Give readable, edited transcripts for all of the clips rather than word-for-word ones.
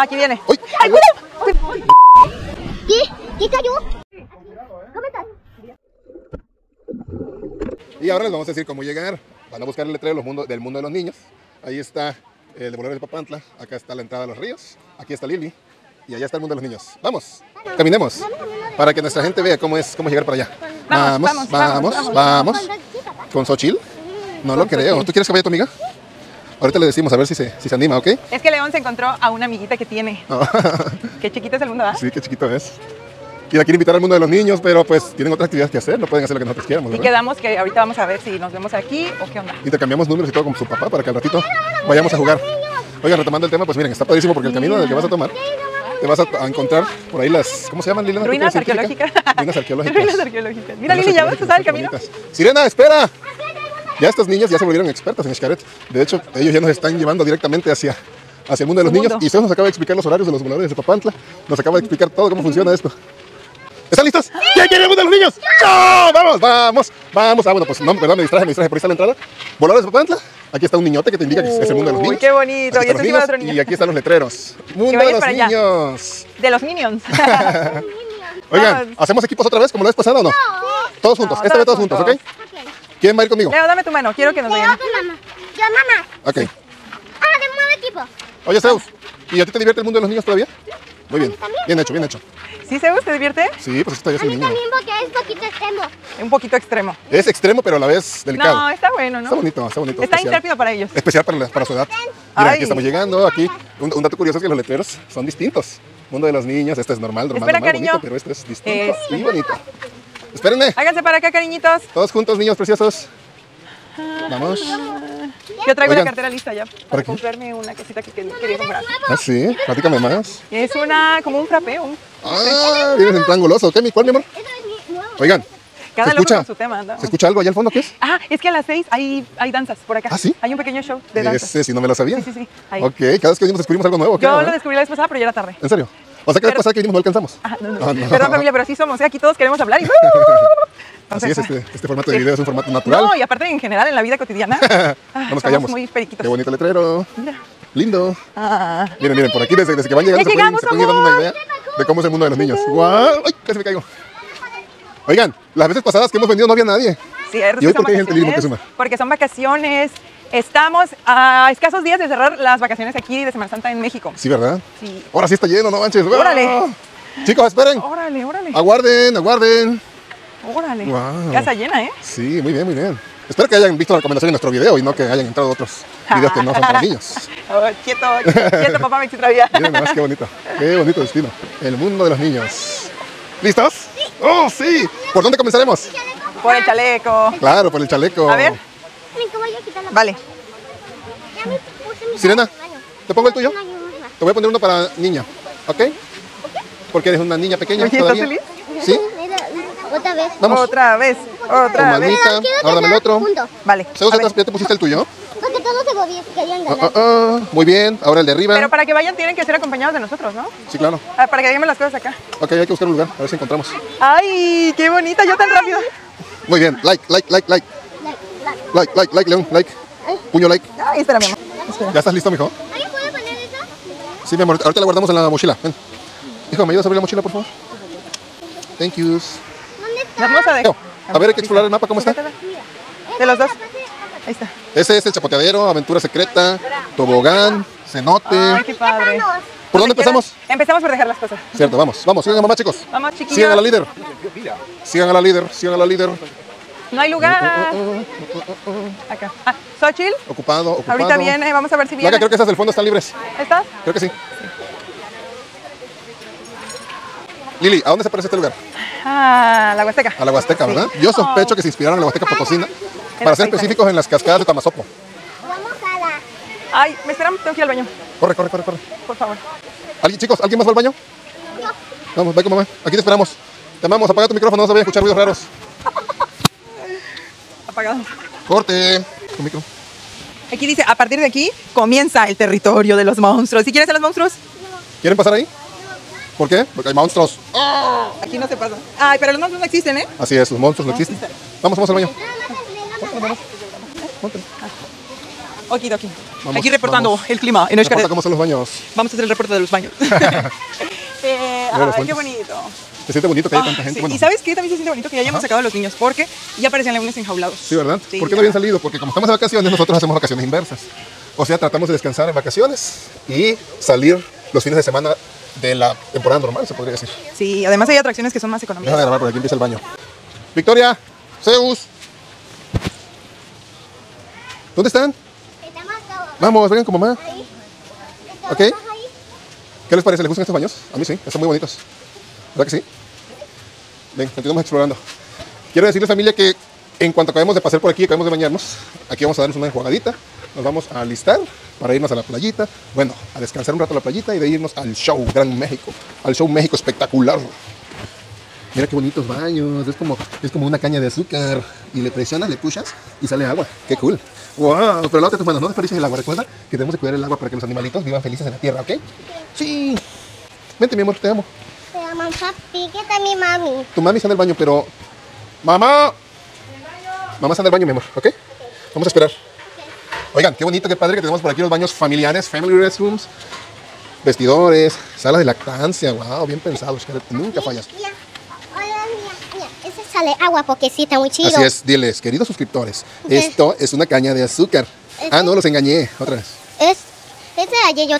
Aquí viene. ¡Ay, cuidado! ¿Qué cayó? ¿Cómo estás? Y ahora les vamos a decir cómo llegar. Van a buscar el letrero del Mundo de los Niños. Ahí está el devolador de Papantla. Acá está la entrada a los ríos. Aquí está Lili. Y allá está el Mundo de los Niños. Vamos, caminemos. Para que nuestra gente vea cómo llegar para allá. Vamos. ¿Con Xochitl? No lo creo. ¿Tú quieres que vaya tu amiga? Ahorita le decimos a ver si se anima, ¿ok? Es que León se encontró a una amiguita que tiene. Qué chiquita es el mundo, ¿verdad? Sí, qué chiquito es. Y la quiere invitar al Mundo de los Niños, pero pues tienen otras actividades que hacer, no pueden hacer lo que nosotros queramos. Y quedamos que ahorita vamos a ver si nos vemos aquí o qué onda. Y te cambiamos números y todo con su papá para que al ratito vayamos a jugar. Oiga, retomando el tema, pues miren, está padrísimo porque el camino del que vas a tomar, te vas a encontrar por ahí las, ¿cómo se llaman, Liliana? Ruinas arqueológicas. Ruinas arqueológicas. Mira, Lili, ¿ya vas a usar el camino? Sirena, espera. Ya estas niñas ya se volvieron expertas en Xcaret. De hecho, ellos ya nos están llevando directamente hacia el Mundo de los Niños. Y usted nos acaba de explicar los horarios de los voladores de Papantla. Nos acaba de explicar todo cómo funciona esto. ¿Están listos? Sí. ¿Quién quiere el Mundo de los Niños? ¡No! ¡Vamos! Ah, bueno, pues no, perdón, me distraje. Por ahí está la entrada. Voladores de Papantla. Aquí está un niñote que te indica que es el Mundo de los Niños. ¡Uy, qué bonito! Y, y aquí están los letreros. ¡Mundo de los Niños! De los Minions. Oigan, ¿hacemos equipos otra vez como la vez pasada o no? Todos juntos, esta vez todos juntos, ¿ok? ¿Quién va a ir conmigo? Leo, dame tu mano, quiero que nos vean. Yo, mamá. Ok. Ahora de nuevo equipo. Oye, Zeus, ¿y a ti te divierte el Mundo de los Niños todavía? Muy bien, bien hecho. ¿Sí, Zeus, te divierte? Sí, pues esto ya es un niño. A mí también, porque es un poquito extremo. Un poquito extremo. Es extremo, pero a la vez delicado. No, está bueno, ¿no? Está bonito. Está intrépido para ellos. Especial para su edad. Mira, aquí estamos llegando, aquí. Un dato curioso es que los letreros son distintos. Mundo de los Niños, este es normal. Espera, cariño. Bonito, pero este es distinto y bonito. Espérenme. Háganse para acá, cariñitos. Todos juntos, niños preciosos. Vamos. Yo traigo la cartera lista ya para comprarme una cosita que quería comprar. Ah, sí, platícame más. Es una, como un frappé. Ah, vienes en plan goloso. ¿Qué, mi cuál, mi amor? Oigan, cada loco con su tema, ¿no? ¿Se escucha algo allá al fondo? ¿Qué es? Ah, es que a las 6 hay danzas por acá. Ah, sí. Hay un pequeño show de danzas. Ese sí, no me lo sabía. Sí. Ahí. Ok, cada vez que venimos descubrimos algo nuevo. Yo lo descubrí la vez pasada, pero ya era tarde. ¿En serio? O sea, que la pasada que vinimos no alcanzamos. Ajá, no. Perdón, familia, pero así somos, ¿eh? Aquí todos queremos hablar y... Así es, este formato de video es un formato natural. No, y aparte en general en la vida cotidiana no nos callamos. Muy periquitos. Qué bonito letrero. Mira. Lindo. Miren, por aquí desde que van llegando se pueden llevando una idea de cómo es el Mundo de los Niños. ¡Guau! ¡Ay, casi me caigo! Oigan, las veces pasadas que hemos venido no había nadie. Sí, es cierto. Porque son vacaciones. Estamos a escasos días de cerrar las vacaciones aquí de Semana Santa en México. Sí, ¿verdad? Sí. Ahora sí está lleno, no manches. ¡Órale! Chicos, esperen. Órale. Aguarden. Órale. Wow. Casa llena, ¿eh? Sí, muy bien. Espero que hayan visto la recomendación de nuestro video y no que hayan entrado otros videos que no son para niños. Oh, quieto, papá Mexitravia. Miren nomás, qué bonito destino. El Mundo de los Niños. ¿Listos? Sí. ¡Oh, sí! ¿Por dónde comenzaremos? Por el chaleco. Claro, por el chaleco. A ver. Vale. Sirena, ¿te pongo el tuyo? Te voy a poner uno para niña, ¿ok? Porque eres una niña pequeña. ¿Estás feliz? Sí. Otra vez. Ahora dame el otro. Vale. ¿Ya te pusiste el tuyo? Porque todos se querían ganar. Muy bien, ahora el de arriba. Pero para que vayan tienen que ser acompañados de nosotros, ¿no? Sí, claro. Para que digan las cosas acá. Ok, hay que buscar un lugar, a ver si encontramos. ¡Ay, qué bonita! Yo tan rápido. Muy bien, like, León, like. Puño, like. Ay, espera, mi amor. ¿Ya estás listo, mijo? ¿Alguien puede poner eso? Sí, mi amor, ahorita la guardamos en la mochila. Ven. Hijo, ¿me ayudas a abrir la mochila, por favor? Thank yous. ¿Dónde está? A ver, hay que explorar el mapa, ¿cómo está? De los dos. Ahí está. Ese es el chapoteadero, aventura secreta, tobogán, cenote. Ay, qué padre. ¿Por dónde empezamos? Empezamos por dejar las cosas. Cierto, vamos. Sigan a mamá, chicos. Vamos, chiquillos. Sigan a la líder. No hay lugar. Acá. Ah, Xochitl. Ocupado. Ahorita viene, vamos a ver si viene. Creo que esas del fondo están libres. ¿Estás? Creo que sí. Lili, ¿a dónde se parece este lugar? A la Huasteca. A la Huasteca, ¿verdad? Sí. Yo sospecho que se inspiraron en la Huasteca Potosina, para ser específicos, en las cascadas de Tamazopo. Vamos a la... Ay, me esperan, tengo que ir al baño. Corre. Por favor. Chicos, ¿alguien más va al baño? No. Vamos, ve con mamá. Aquí te esperamos. Te amamos, apaga tu micrófono, no se vayan a escuchar ruidos raros. Apagado. Corte. Tu micro. Aquí dice, a partir de aquí comienza el territorio de los monstruos. ¿Sí quieren ser los monstruos? No. ¿Quieren pasar ahí? No. ¿Por qué? Porque hay monstruos. ¡Oh! Aquí no se pasa. Ay, pero los monstruos no existen, ¿eh? Así es, los monstruos no existen. Vamos al baño. Okidoki. Aquí reportando el clima en Xcaret. ¿Cómo son los baños? Vamos a hacer el reporte de los baños. Qué bonito. Se siente bonito que haya tanta gente. Sí. Bueno. Y ¿sabes qué? También se siente bonito que ya hayamos sacado a los niños, porque ya parecían leones enjaulados. Sí, ¿verdad? Sí, ¿por qué no habían salido? Porque como estamos de vacaciones, nosotros hacemos vacaciones inversas. O sea, tratamos de descansar en vacaciones y salir los fines de semana de la temporada normal, se podría decir. Sí, además hay atracciones que son más económicas. Déjame grabar, porque aquí empieza el baño. Victoria, Zeus. ¿Dónde están? Vamos, vengan con mamá. ¿Ok? ¿Qué les parece? ¿Les gustan estos baños? A mí sí, están muy bonitos. ¿Verdad que sí? Bien, continuamos explorando. Quiero decirles, familia, que en cuanto acabemos de pasar por aquí, acabemos de bañarnos, aquí vamos a darnos una enjuagadita, nos vamos a alistar para irnos a la playita, bueno, a descansar un rato a la playita y de irnos al show Gran México, al show México espectacular. Mira qué bonitos baños, es como una caña de azúcar y le presionas, le puchas y sale agua. ¡Qué cool! ¡Wow! Pero lávate tus manos, no desperdicies el agua. Recuerda que tenemos que cuidar el agua para que los animalitos vivan felices en la tierra, ¿ok? Sí. Vente, mi amor, te amo. Te amo, papi. ¿Qué está mi mami? Tu mami está en el baño, pero... ¡Mamá! Mamá está en el baño, mi amor, ¿ok? Vamos a esperar. Oigan, qué bonito, qué padre que tenemos por aquí los baños familiares, family restrooms, vestidores, salas de lactancia. ¡Wow! Bien pensado, Xcaret. Nunca fallas. Ese sale agua porque sí está muy chido. Así es, diles, queridos suscriptores, esto es una caña de azúcar. Ah, no, los engañé, otra vez. Ese ayer yo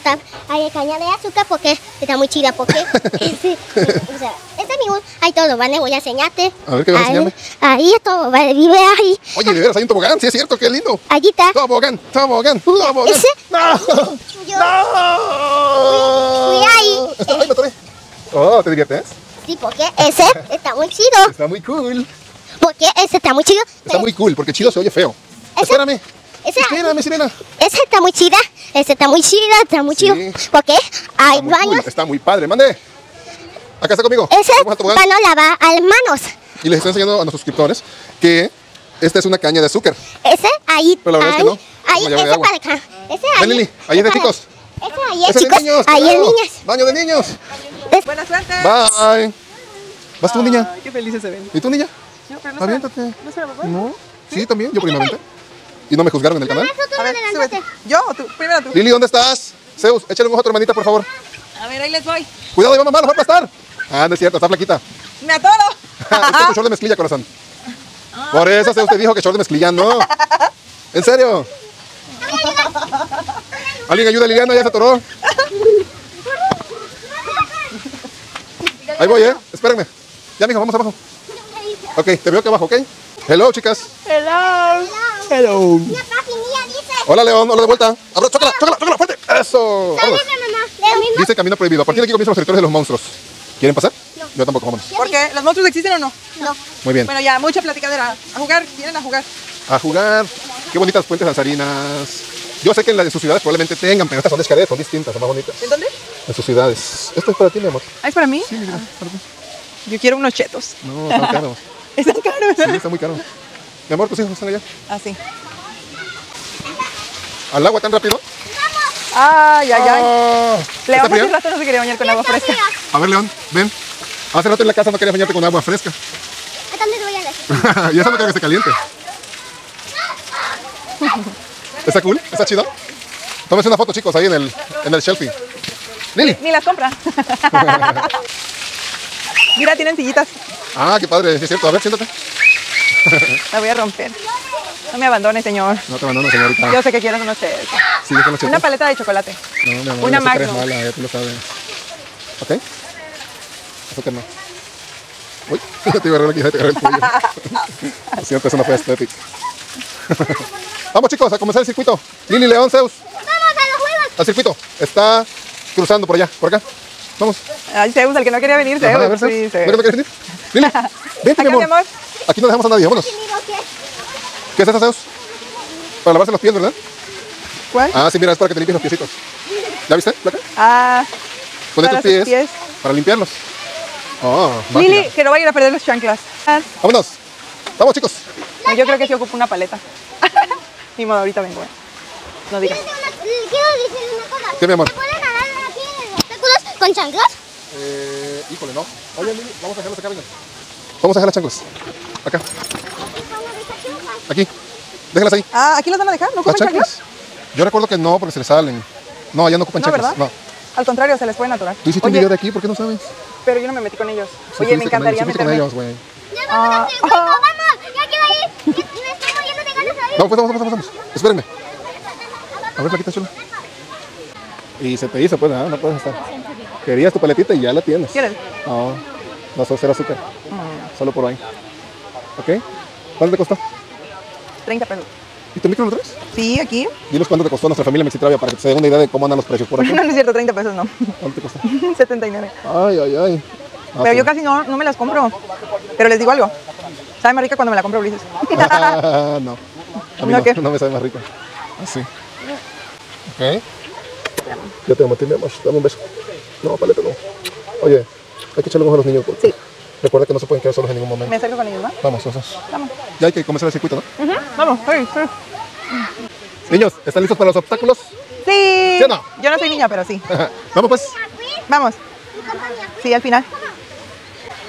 hay caña de azúcar porque está muy chida, porque o sea, este amigo, ahí todo, ¿vale? Voy a enseñarte. A ver, ¿qué vas a enseñarme? Ahí todo, ¿vale? Vive ahí. Oye, de veras, hay un tobogán, sí es cierto, qué lindo. Allí está. Tobogán, tobogán, tobogán. ¿Ese? ¡No! Yo... ¡No! Fui ahí. Ay, me atoré. Oh, ¿te diviertes? Sí, porque ese está muy chido. Está muy cool. Porque ese está muy chido. Está muy cool, porque chido se oye feo. Espérame. Espérame, sirena. Ese está muy chida. Ese está muy chida, está muy chido. Porque hay baños. Está muy padre, mande. Acá está conmigo. Ese pano lava al manos. Y les estoy enseñando a los suscriptores que esta es una caña de azúcar. Ese ahí. Pero la verdad es que no. Ahí, ese para acá. Ese ahí. Ven, Lili, ahí es de chicos. Ese ahí es de niños. Ahí es niñas. Baño de niños. Buenas suerte. Bye. ¿Vas tú, niña? Qué felices se ven. ¿Y tú, niña? No, pero no. Aviéntate. ¿No será papá? No. Sí, también. Yo primero. ¿Y no me juzgaron en el canal? A ver, súbete. ¿Yo o tú? Primero tú. Lili, ¿dónde estás? Zeus, échale un ojo a tu hermanita, por favor. A ver, ahí les voy. Cuidado, ahí va mamá, nos va a aplastar. Ah, no es cierto, está flaquita. ¡Me atoro! Este es tu short de mezclilla, corazón. Por eso Zeus te dijo que short de mezclilla, no. ¿En serio? Alguien ayuda a Liliana, ya se atoró. Ahí voy, espérenme. Ya, mijo, vamos abajo. Ok, te veo acá abajo, ¿ok? Hello, chicas. Hello. Hello. Mira, papi, mía, dice. Hola, León, hola de vuelta. Abra, chócala, chócala, chócala, fuerte. Eso. Dice camino prohibido. A partir de aquí comienzan los territorios de los monstruos. ¿Quieren pasar? No. Yo tampoco, vámonos. ¿Por qué? ¿Los monstruos existen o no? No. Muy bien. Bueno, ya, mucha platicadera. A jugar, vienen a jugar. A jugar. Qué bonitas puentes danzarinas. Yo sé que en las de sus ciudades probablemente tengan, pero estas son de Xcaret, son distintas, son más bonitas. ¿En dónde? En sus ciudades. Esto es para ti, mi amor. ¿Ah, es para mí? Sí, mira, para ti. Yo quiero unos chetos. No, están caros. ¿Están caros? Sí, están muy caros. Mi amor, ¿tus hijos están allá? Ah, sí. ¿Al agua tan rápido? ¡Vamos! ¡Ay, ay, ay! León hace rato no se quería bañar con agua fresca. A ver, León, ven. Hace rato en la casa no querías bañarte con agua fresca. ¿Dónde te voy a decir? Ya se me que se caliente. ¿Está cool? ¿Está chido? Tómense una foto, chicos, ahí en el selfie. Lili. Ni las compra. Mira, tienen sillitas. Ah, qué padre, sí, es cierto. A ver, siéntate. La voy a romper. No me abandones, señor. No te abandones, señorita. Yo sé que quieres unos chetos. Sí, yo los chetos. Una paleta de chocolate. No, mi amor, una Magnum. Una mala, ya tú lo sabes. ¿Ok? Azúcar no. Uy, te iba a agarrar aquí, te agarré el cuello. Lo siento, eso no fue estético. Vamos, chicos, a comenzar el circuito. Lili, León, Zeus. ¡Vamos a los juegos! Al circuito. Está cruzando por allá, por acá. Vamos. Ay, Zeus, al que no quería venir, Zeus. A ver, Zeus. Sí, Zeus. ¿No quieres venir? Lili, vente, mi amor. Aquí no dejamos a nadie, vámonos. ¿Qué es esto, Zeus? Para lavarse los pies, ¿verdad? ¿Cuál? Ah, sí, mira, es para que te limpies los piecitos. ¿Ya viste, Placa? Ah. Poné tus pies para limpiarlos. Oh, Lili, que no vayan a perder los chanclas. Vámonos. Vamos, chicos. No, yo creo que sí ocupo una paleta. Ni modo, ahorita vengo. No digas. Quiero decir una cosa. ¿Qué, mi amor? ¿Te pueden nadar aquí en los obstáculos con chanclas? Híjole, no. Oye, Lili, vamos a dejarlos acá, venga. Vamos a dejar las chanclas. Acá. Aquí. Déjalas ahí. Ah, ¿aquí las van a dejar? ¿No ocupan chanclas? Yo recuerdo que no, porque se les salen. No, allá no ocupan chacas. ¿Verdad? No. Al contrario, se les pueden aturar. Tú hiciste un video de aquí, ¿por qué no sabes? Pero yo no me metí con ellos. Sí, oye, me encantaría meterme. Con ellos, güey. ¡Ya vamos, no, vamos! ¡Ya queda ahí! ¡Me estoy muriendo de ganas ahí! No, pues vamos. Espérenme. A ver, plaquita chula. Y se te hizo, pues, nada, no puedes estar. Querías tu paletita y ya la tienes. ¿Quieres? No, no vas a hacer azúcar. Solo por ahí. ¿Ok? ¿Cuánto te costó? 30 pesos. ¿Y tu micro lo traes? Sí, aquí. Diles cuánto te costó nuestra familia Mexitravia para que se den una idea de cómo andan los precios por aquí. No, no es cierto, 30 pesos no. ¿Cuánto te costó? 79. Ay, ay, ay. Ah, pero sí, yo casi no me las compro. Pero les digo algo. Sabe más rica cuando me la compro, Ulises. Ah, no. A mí no me sabe más rica. Así. Ok. Yo te amo, te amo. Dame un beso. No, paleta no. Oye, hay que echarle ojo a los niños. Sí. Recuerda que no se pueden quedar solos en ningún momento. ¿Me acerco con ellos, no? Vamos, vamos. Ya hay que comenzar el circuito, ¿no? Vamos, sí. Niños, ¿están listos para los obstáculos? Sí. ¿Sí o no? Yo no soy niña, pero sí. Vamos, pues. Vamos. Sí, al final.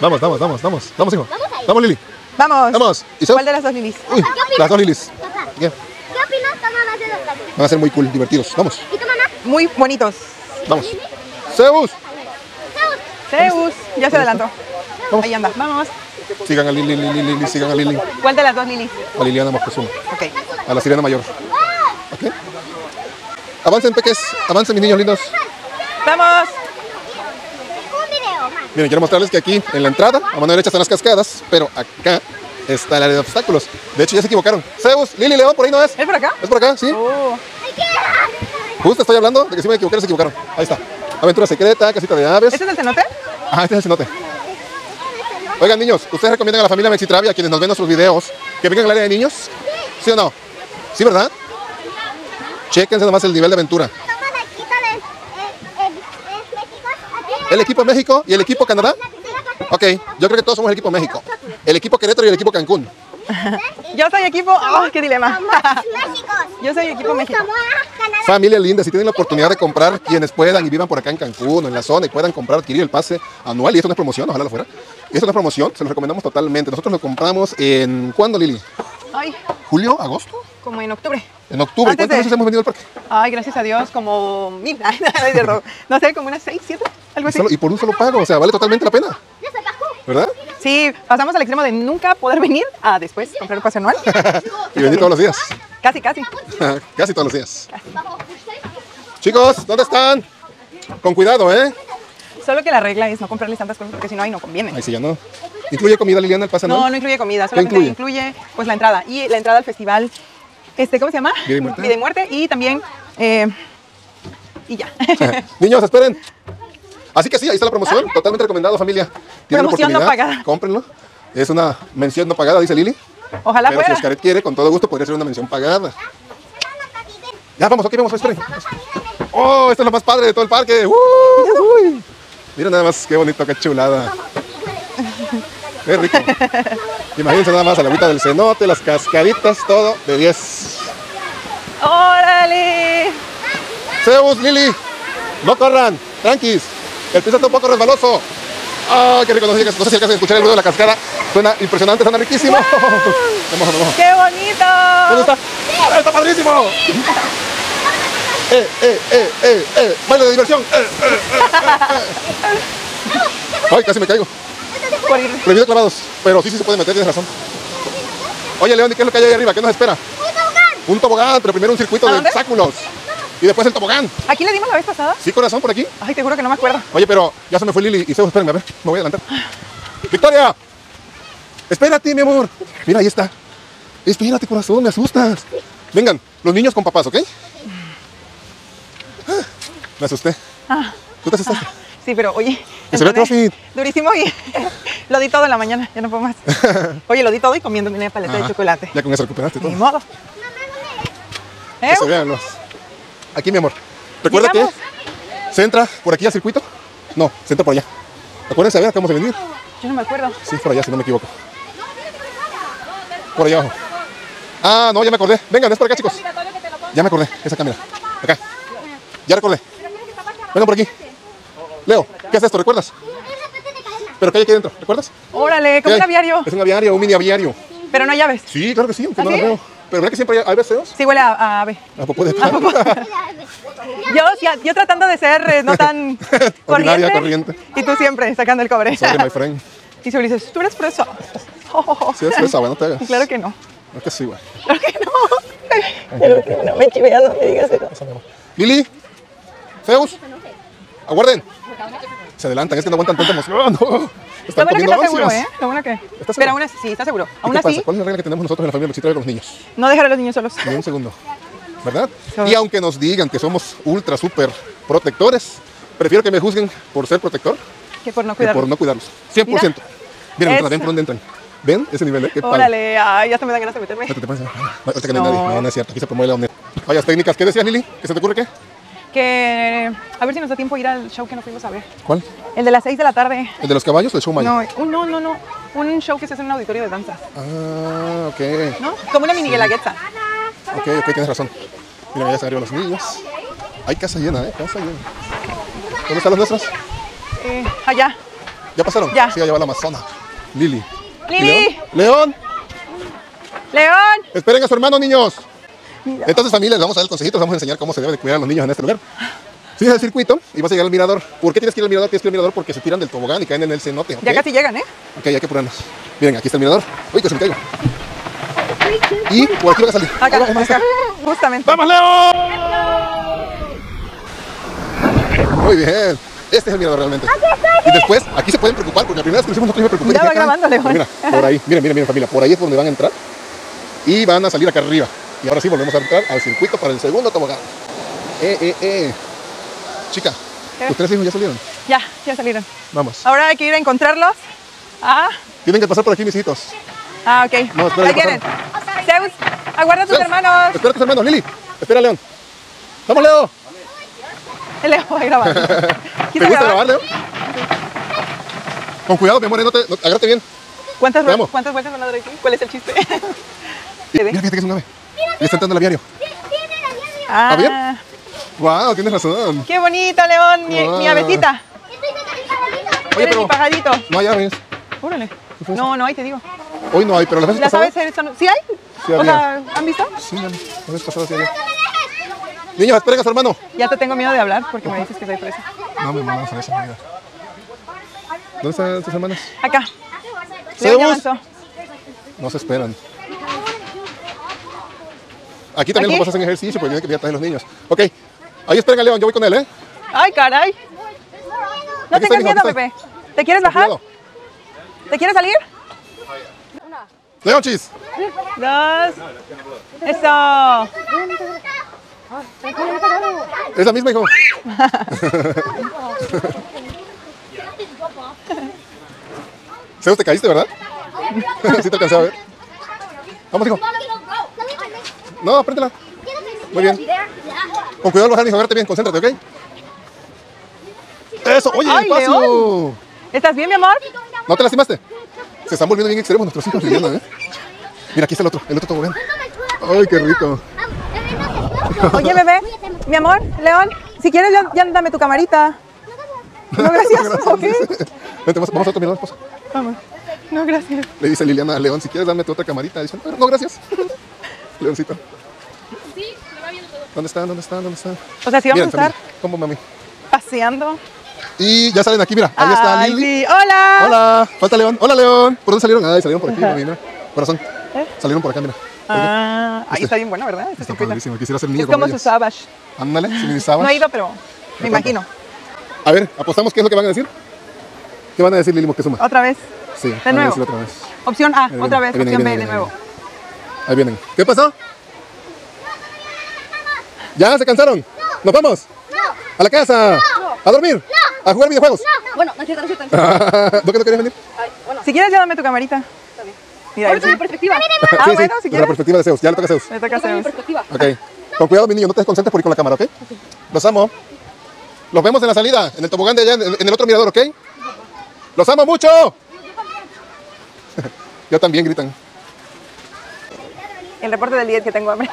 Vamos. Vamos, hijo. Vamos, Lili. Vamos. ¿Y cuál de las dos Lilis? Uy, las dos Lilis. Yeah. ¿Qué opinas? Van a ser muy cool, divertidos. Vamos. ¿Y tu mamá? Muy bonitos. Vamos. Zeus. Ya se adelantó. Vamos. Ahí anda, vamos. Sigan a Lili, sigan a Lili. ¿Cuál de las dos Lili? A Liliana Mosquesuma. Ok. A la sirena mayor. Ok. Avancen, peques. Avancen, mis niños lindos. Vamos. Miren, quiero mostrarles que aquí, en la entrada, a mano derecha están las cascadas, pero acá está el área de obstáculos. De hecho, ya se equivocaron. Zeus, Lili, León, por ahí no es. ¿Es por acá? Es por acá, sí. Oh. Justo estoy hablando de que si me equivocaron, se equivocaron. Ahí está. Aventura secreta, casita de aves. ¿Este es el cenote? Ajá, este es el cenote. Oigan, niños, ¿ustedes recomiendan a la familia Mexitravia, a quienes nos ven nuestros videos, que vengan al área de niños? ¿Sí o no? ¿Sí, verdad? Chéquense nomás el nivel de aventura. ¿El equipo México y el equipo Canadá? Ok, yo creo que todos somos el equipo México. El equipo Querétaro y el equipo Cancún. Yo soy equipo... ¡Oh, qué dilema! Yo soy equipo México. Familia linda, si tienen la oportunidad de comprar, quienes puedan y vivan por acá en Cancún o en la zona y puedan comprar, adquirir el pase anual, y eso no es promoción, ojalá lo fuera. Esto no es promoción, se los recomendamos totalmente. Nosotros lo compramos en... ¿Cuándo, Lili? Ay. ¿Julio? ¿Agosto? Como en octubre. En octubre. ¿Cuántas veces hemos venido al parque? Ay, gracias a Dios, como 1000. No sé, como unas 6, 7, algo así. Y por un solo pago, o sea, vale totalmente la pena. ¿Verdad? Sí, pasamos al extremo de nunca poder venir a después comprar el pase anual. Y venir todos los días. Casi. Casi todos los días. Chicos, ¿dónde están? Con cuidado, ¿eh? Solo que la regla es no comprarles tantas cosas porque si no, ahí no conviene. Ahí sí ya no. ¿Incluye comida, Liliana, el pase anual? No, no incluye comida. Solamente incluye pues la entrada. Y la entrada al festival, ¿cómo se llama? Vida y Muerte. Vida y Muerte. Y también, y ya. Niños, esperen. Así que sí, ahí está la promoción. Totalmente recomendado, familia. Tienen promoción no pagada. Cómprenlo. Es una mención no pagada, dice Lili. Ojalá fuera. Pero si Xcaret quiere, con todo gusto, podría ser una mención pagada. Ya, vamos, ok, vamos, esperen. ¡Oh, esto es lo más padre de todo el parque! ¡Uy! Mira nada más, qué bonito, qué chulada. Qué rico. Imagínense nada más, a la agüita del cenote, las cascaritas, todo de 10. ¡Órale! Zeus, Lili, no corran, tranquis. El piso está un poco resbaloso. ¡Ah, qué rico! No sé si alcanzan a escuchar el ruido de la cascada. Suena impresionante, suena riquísimo. ¡Wow! Vamos. ¡Qué bonito! ¿Dónde está? ¡Ah, está padrísimo! Baile de diversión. Ay, casi me caigo. Prohibido clavados, pero sí se puede meter, tienes razón. Oye, León, ¿y qué es lo que hay ahí arriba? ¿Qué nos espera? Un tobogán. Un tobogán, pero primero un circuito de obstáculos. Y después el tobogán. ¿Aquí le dimos la vez pasada? Sí, corazón, por aquí. Ay, te juro que no me acuerdo. Oye, pero ya se me fue Lili y Zeus, espérenme, a ver, me voy a adelantar. ¡Victoria! ¡Espérate, mi amor! Mira, ahí está. Espérate, corazón, me asustas. Vengan, los niños con papás, ¿ok? Me asusté. ¿Tú te asustaste? Sí, pero oye, se ve crossfit durísimo y lo di todo en la mañana, ya no puedo más. Oye, lo di todo y comiendo mi paleta de chocolate. Ya con eso recuperaste todo. Ni modo. Eso, véanlos. Aquí, mi amor. Recuerda que se entra por aquí al circuito. No, se entra por allá. Acuérdense, a ver, acabamos de venir. Yo no me acuerdo. Sí, por allá, si no me equivoco. Por allá abajo. Ah, no, ya me acordé. Vengan, es por acá, chicos. Ya me acordé, esa cámara. Acá. Ya recordé. Vengan por aquí. Leo, ¿qué es esto? ¿Recuerdas? Pero ¿qué hay aquí dentro? ¿Recuerdas? Órale, como un aviario. Es un aviario, un mini aviario. Pero no hay llaves. Sí, claro que sí, aunque no las veo. ¿Pero verdad que siempre hay deseos? Sí, huele a ave. ¿A popó de pan? Yo tratando de ser no tan corriente. Y tú siempre sacando el cobre. Sorry, my friend. Y se dices, ¿tú eres fresa? Oh. Sí, es fresa, bueno, no te hagas. Claro que no. No es que sí, güey. Claro que no. Pero no me chiveas, no me digas eso. Lili, Zeus, aguarden. Se adelantan, es que no aguantan tanta emoción. No. Lo bueno que está seguro, ¿eh? Lo bueno que... Pero aún así, sí, está seguro. Aún así... ¿Cuál es la regla que tenemos nosotros en la familia Mexitravia con los niños? No dejar a los niños solos. Ni un segundo. ¿Verdad? Y aunque nos digan que somos ultra, súper protectores, prefiero que me juzguen por ser protector que por no cuidarlos. 100%. Mira, ven por dónde entran. ¿Ven? Ese nivel, ¿eh? Órale, ya hasta me dan ganas de meterme. No te pasa. Ahorita que no hay nadie. No, no es cierto. Aquí se promueve la honestidad. Vayas técnicas. ¿Qué decías, Lili? ¿Qué se te ocurre qué? Que a ver si nos da tiempo ir al show que no fuimos a ver. ¿Cuál? El de las 6 de la tarde. ¿El de los caballos o el show mayor? No. Un show que se hace en un auditorio de danzas. Ah, ok. ¿No? Como una mini guelaguetza. Sí. Ok, tienes razón. Mira, ya se arriba los niños. Hay casa llena, casa llena. ¿Dónde están las nuestras? Allá. ¿Ya pasaron? Ya. Sí, allá va la amazona. Lili. ¡Lili! ¡León! ¡León! ¡Esperen a su hermano, niños! Mira. Entonces, familia, les vamos a dar consejitos, les vamos a enseñar cómo se debe de cuidar a los niños en este lugar. Sigues al circuito y vas a llegar al mirador. ¿Por qué tienes que ir al mirador? Tienes que ir al mirador porque se tiran del tobogán y caen en el cenote. ¿Okay? Ya casi llegan, ¿eh? Ok, hay que apurarnos. Miren, aquí está el mirador. Uy, que se me caigo. Y por aquí van a salir. Acá, vamos, acá. Justamente. ¡Vamos, Leo! Muy bien. Este es el mirador realmente. Y después, aquí se pueden preocupar, porque la primera vez que lo hicimos nosotros me preocupé. Ya va grabando, León. Mira, por ahí. Miren, familia. Por ahí es por donde van a entrar. Y van a salir acá arriba. Y ahora sí volvemos a entrar al circuito para el segundo tobogán. Chica, ¿tus 3 hijos ya salieron? Ya salieron. Vamos. Ahora hay que ir a encontrarlos. Tienen que pasar por aquí, mis hijitos. Ok. No, espera, ahí vienen. Zeus, aguarda a tus hermanos. Espera a tus hermanos, Lili. Espera, León. ¡Vamos, Leo! El Leo va a grabar. ¿Te gusta grabar, Leo? Con cuidado, mi amor, agárrate bien. ¿Cuántas vueltas van a dar aquí? ¿Cuál es el chiste? Mira, fíjate que es un ave. Le está entrando el aviario. ¡Tiene el aviario! ¿Ah, bien? ¡Wow! Tienes razón. ¡Qué bonito, León! Mi avecita. Oye, pero mi pajarito. No hay aves. Órale. No hay, te digo. Hoy no hay, pero las veces pasadas. ¿Sí hay? Sí, o sea, ¿han visto? Sí, las veces pasadas sí había. Niños, esperen a su hermano. Ya te tengo miedo de hablar porque me dices que soy presa. No, mi mamá no sabe esa manera. ¿Dónde están tus hermanos? Acá. León ya avanzó. No se esperan. Aquí también los papás hacen ejercicio, porque tienen que traer los niños. Ok, ahí esperen a León, yo voy con él, ¿eh? ¡Ay, caray! No tengas miedo, Pepe. ¿Te quieres bajar? ¿Te quieres salir? ¡León, chis! 2. ¡Eso! ¿Es la misma, hijo? Zeus, te caíste, ¿verdad? Sí te alcancé a ver. Vamos, hijo. No, apriétela. Muy bien. Con cuidado al bajar, hijo, agárrate bien, concéntrate, ¿ok? ¡Eso! ¡Oye, despacio! León. ¿Estás bien, mi amor? ¿No te lastimaste? Se están volviendo bien extremos nuestros hijos, Liliana, ¿eh? Mira, aquí está el otro tobogán. ¡Ay, qué rico! Oye, bebé, mi amor, León, si quieres, ya dame tu camarita. No, gracias. ¿Ok? Vente, vamos a otro mirador, esposa. Vamos. No, gracias. Le dice Liliana a León, si quieres, dame tu otra camarita. Dice, no, gracias. Leoncito. Sí, me va bien todo. ¿Dónde están? O sea, si vamos a estar... ¿Cómo, mami? Paseando. Y ya salen aquí, mira. Ahí está Lili. Sí. ¡Hola! ¡Hola! Falta León. ¡Hola, León! ¿Por dónde salieron? Ay, salieron por aquí, mami, mira. Corazón. Salieron por acá, mira. Ahí está bien bueno, ¿verdad? Está padrísimo. Quisiera ser niño como ellos. Es como su Savage. Ándale, si mi Savage. No he ido, pero me imagino. A ver, apostamos qué es lo que van a decir. ¿Qué van a decir, Lili Mosquesuma? Otra vez. Sí, de nuevo. Opción A, otra vez. Opción B, de nuevo. Ahí vienen. ¿Qué pasó? ¿Ya se cansaron? ¿Nos vamos? No. ¿A la casa? No. ¿A dormir? No. ¿A jugar videojuegos? No. Bueno, no es cierto. ¿Por qué no querías venir? Ay, bueno. Si quieres, ya dame tu camarita. Está bien. Mira, ahorita mi perspectiva. Sí, bueno, si quieres. La perspectiva de Zeus. Ya le toca a Zeus. Le toca a Zeus. Mi perspectiva. Ok. Con cuidado, mi niño. No te desconcentres por ir con la cámara, ¿ok? Los amo. Los vemos en la salida, en el tobogán de allá, en el otro mirador, ¿ok? Los amo mucho. Yo también, gritan. El reporte del día es que tengo hambre.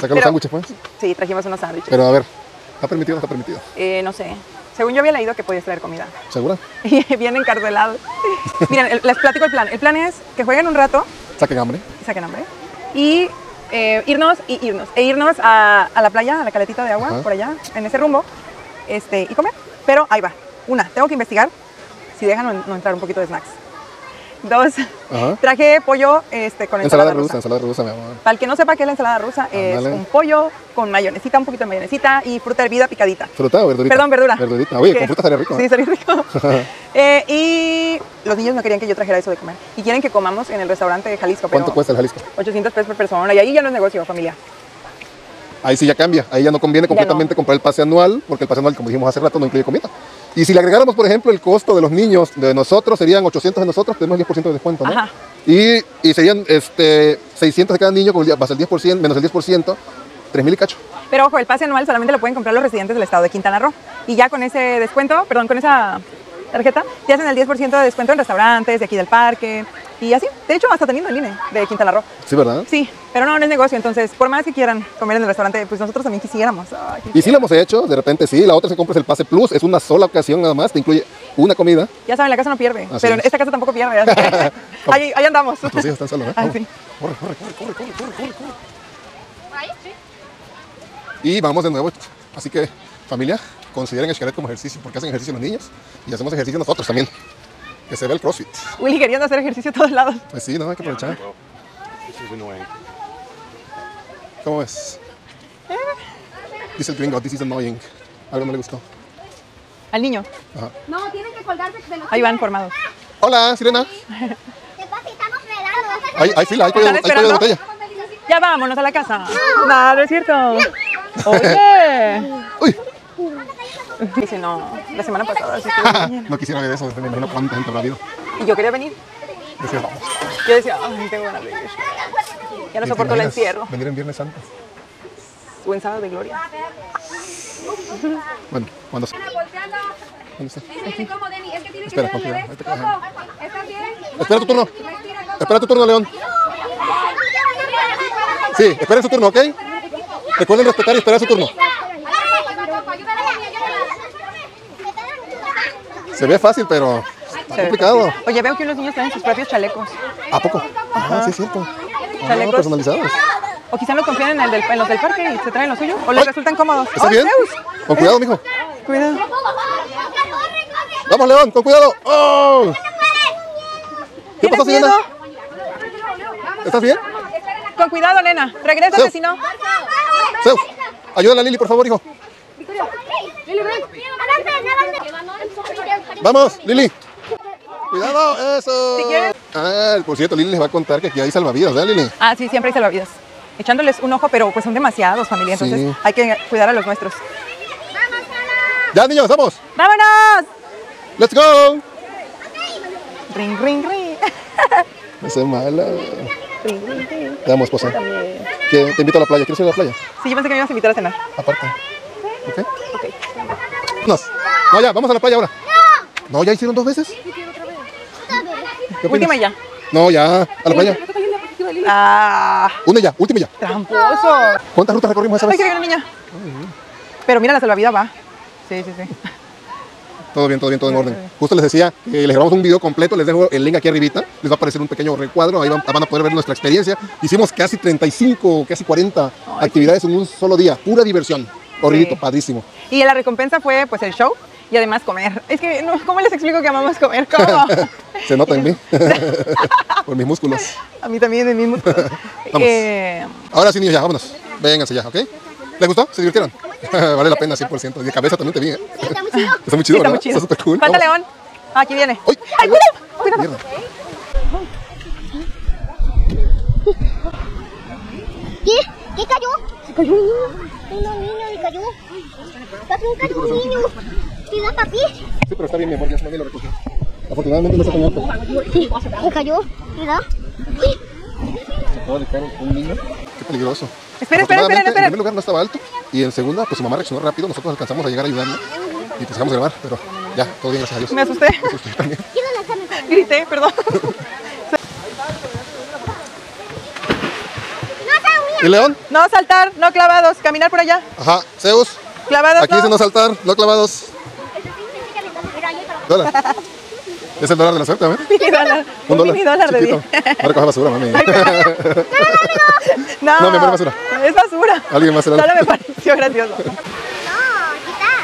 ¿Sacan los sándwiches, pues? Sí, trajimos unos sándwiches. Pero a ver, ¿está permitido o no está permitido? No sé. Según yo había leído que podías traer comida. ¿Segura? Y bien encarcelado. Miren, les platico el plan. El plan es que jueguen un rato. Saquen hambre. y irnos a la playa, a la caletita de agua, por allá, en ese rumbo, y comer. Pero ahí va. Una, tengo que investigar si dejan no entrar un poquito de snacks. Dos, traje pollo con ensalada rusa, mi amor. Para el que no sepa qué es la ensalada rusa, es un pollo con mayonesita, un poquito de mayonesita y fruta hervida picadita. ¿Fruta o verdurita? Perdón, verdura. Verdurita. Oye, con fruta sería rico. Sí, sería rico. Y los niños no querían que yo trajera eso de comer. Y quieren que comamos en el restaurante de Jalisco. ¿Cuánto cuesta el Jalisco? 800 pesos por persona. Y ahí ya no es negocio, familia. Ahí sí ya cambia. Ahí ya no conviene completamente comprar el pase anual, porque el pase anual, como dijimos hace rato, no incluye comida. Y si le agregáramos, por ejemplo, el costo de los niños, de nosotros, serían 800 de nosotros, tenemos el 10% de descuento, ¿no? Ajá. Y serían 600 de cada niño, más el 10%, menos el 10%, 3,000 y cacho. Pero ojo, el pase anual solamente lo pueden comprar los residentes del estado de Quintana Roo. Y ya con ese descuento, perdón, con esa tarjeta, te hacen el 10% de descuento en restaurantes, de aquí del parque, y así. De hecho, hasta teniendo el INE de Quintana Roo. Sí, ¿verdad? Sí, pero no, no es negocio. Entonces, por más que quieran comer en el restaurante, pues nosotros también quisiéramos. Ay, y sí lo hemos hecho, de repente sí. La otra se compra el Pase Plus, es una sola ocasión nada más, te incluye una comida. Ya saben, la casa no pierde, así pero es. Esta casa tampoco pierde. Así que ahí andamos. Nuestros hijos están solos, ¿eh? Ay, sí. Corre. Ahí, sí. Y vamos de nuevo. Así que, familia, consideren Xcaret como ejercicio, porque hacen ejercicio los niños y hacemos ejercicio nosotros también. Que se ve el CrossFit. Willy queriendo hacer ejercicio a todos lados. Pues sí, no, hay que aprovechar. ¿Cómo es? Dice el gringo, this is annoying. Algo no le gustó. ¿Al niño? Ajá. No, tienen que colgarse de los... Ahí van formados. Hola, Sirena. ¿Qué pasa? Estamos velados. Hay fila, hay pollo de botella. Ya vámonos a la casa. No, no es cierto. Oye. Uy. Dice, no, la semana pasada sí que no quisiera ver eso, me imagino cuánta gente habrá habido. Y yo quería venir. Decía, vamos. Yo decía, ay, tengo ganas de ir. Ya no soporto el encierro. Venir en Viernes Santo. O en Sábado de Gloria. Bueno, cuando se... Espera, confía. Espera tu turno. Espera tu turno, León. Sí, esperen su turno, ¿ok? Recuerden respetar y esperar su turno. Se ve fácil, pero está complicado. Oye, veo que unos niños tienen sus propios chalecos. ¿A poco? Ajá, sí, es cierto. Chalecos personalizados. O quizá no confían en los del parque y se traen los suyos. O les resultan cómodos. ¿Está bien? Con cuidado, mijo. Cuidado. Vamos, León, con cuidado. ¡Oh! ¿Qué pasó, Sirena? ¿Estás bien? Con cuidado, nena. Regrésate, si no. Zeus, ayúdale a Lili, por favor, hijo. Lili, ven. Vamos, Lili. Cuidado, eso. Por cierto, Lili les va a contar que aquí hay salvavidas, ¿verdad, Lili? Ah, sí, siempre hay salvavidas. Echándoles un ojo, pero pues son demasiados, familia. Entonces hay que cuidar a los nuestros. ¡Vamos, vamos! Ya, niños, vamos. ¡Vámonos! ¡Let's go! Ring, ring, ring. No seas mala. Ring, ring, ring. Te damos posa. Te invito a la playa. ¿Quieres ir a la playa? Sí, yo pensé que me ibas a invitar a cenar. Aparte. ¿Ok? Ok. Vámonos. No, ya, vamos a la playa ahora. No, ya hicieron 2 veces. Sí, otra vez. Última ya. No, ya. A la playa. Ah. Una ya, última ya. Tramposo. ¿Cuántas rutas recorrimos esa vez? Ay, que niña. Pero mira, la salvavidas va. Sí, sí, sí. Todo bien, todo bien, todo en orden. Justo les decía que les grabamos un video completo. Les dejo el link aquí arribita. Les va a aparecer un pequeño recuadro. Ahí van a poder ver nuestra experiencia. Hicimos casi 35, casi 40 actividades en un solo día. Pura diversión. Horrible, padrísimo. Y la recompensa fue pues el show. Y además comer. Es que, no, ¿cómo les explico que amamos comer? ¿Cómo? Se nota en mí. Por mis músculos. A mí también, en mis músculos. Vamos. Ahora sí, niños, ya, vámonos. Vénganse ya, ¿ok? ¿Les gustó? ¿Se divirtieron? Vale la pena, 100%. Y de cabeza también te vi, ¿eh? Sí, está muy chido. Está muy chido, sí, está muy chido. Está súper cool. Falta León. Aquí viene. ¡Ay, ay, cuidado! ¡Cuidado! ¿Qué cayó? Se cayó un niño. Le cayó. Casi un cayó un niño. ¿Sí, papi? Sí, pero está bien, mi amor, ya se lo recogí. Afortunadamente no se cayó. Sí, se cayó, ¿verdad? Se acaba de caer un niño. Qué peligroso. Espera. En primer lugar no estaba alto. Y en segunda, pues su mamá reaccionó rápido. Nosotros alcanzamos a llegar a ayudarle. Y pues dejamos de grabar, pero ya, todo bien, gracias a Dios. Me asusté. Me asusté también. Grité, perdón. ¿Y León? No saltar, no clavados. Caminar por allá. Ajá, Zeus. Clavados. Aquí dice no saltar, no clavados. Hola. ¿Es el dólar de la suerte, mami? $1,000. Un $1 de 10. No recoge basura, mami. No, no, mi amor, es basura. Es basura. Alguien más se la da. Solo me pareció gracioso. No, quitar.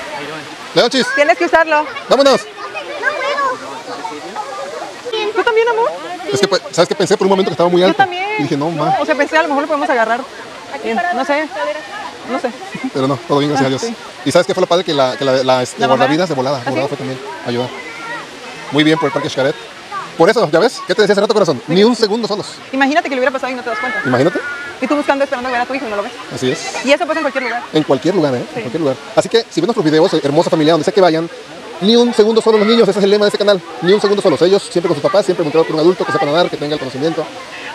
Leonchis. Tienes que usarlo. Vámonos. ¿Tú también, amor? Es que, ¿sabes qué? Pensé por un momento que estaba muy alto. Yo también. Y dije, no, ma. O sea, pensé, a lo mejor lo podemos agarrar. Bien. No sé. No sé. Pero no, todo bien, gracias a Dios. Sí. ¿Y sabes qué fue lo padre? Que la guardavidas de volada. Volada fue también ayudar. Muy bien por el parque Xcaret. Por eso, ¿ya ves? ¿Qué te decía hace rato, corazón? Sí. Ni un segundo solos. Imagínate que le hubiera pasado y no te das cuenta. Imagínate. Y tú buscando, esperando a ver a tu hijo y no lo ves. Así es. Y eso pasa en cualquier lugar. En cualquier lugar, ¿eh? Sí. En cualquier lugar. Así que, si ven nuestros videos, hermosa familia, donde sea que vayan, ni un segundo solo los niños, ese es el lema de este canal. Ni un segundo solos. Ellos, siempre con sus papás, siempre encontrados por un adulto que sepa nadar, que tenga el conocimiento,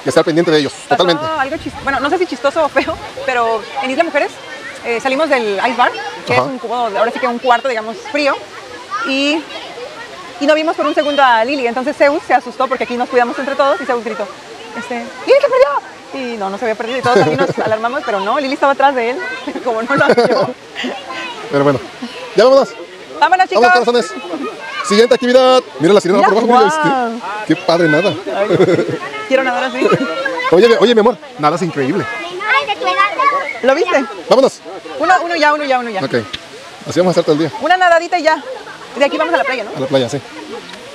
que esté pendiente de ellos. Totalmente. Algo chistoso. Bueno, no sé si chistoso o feo, pero en Isla Mujeres salimos del ice bar, que es un cubo, ahora sí que un cuarto, digamos, frío. Y no vimos por un segundo a Lili, entonces Zeus se asustó porque aquí nos cuidamos entre todos y Zeus gritó, ¡Lili se perdió! Y no, no se había perdido y todos también nos alarmamos, pero no, Lili estaba atrás de él, como no lo halló. Pero bueno, ya vámonos. Vámonos, chicos. Vámonos, corazones. Siguiente actividad. Mira la sirena por abajo, mira este. Qué padre, nada. Quiero nadar así. Oye, mi amor, nada es increíble. ¿Lo viste? Vámonos. Uno ya. Ok, así vamos a estar todo el día. Una nadadita y ya. De aquí vamos a la playa, ¿no? A la playa, sí.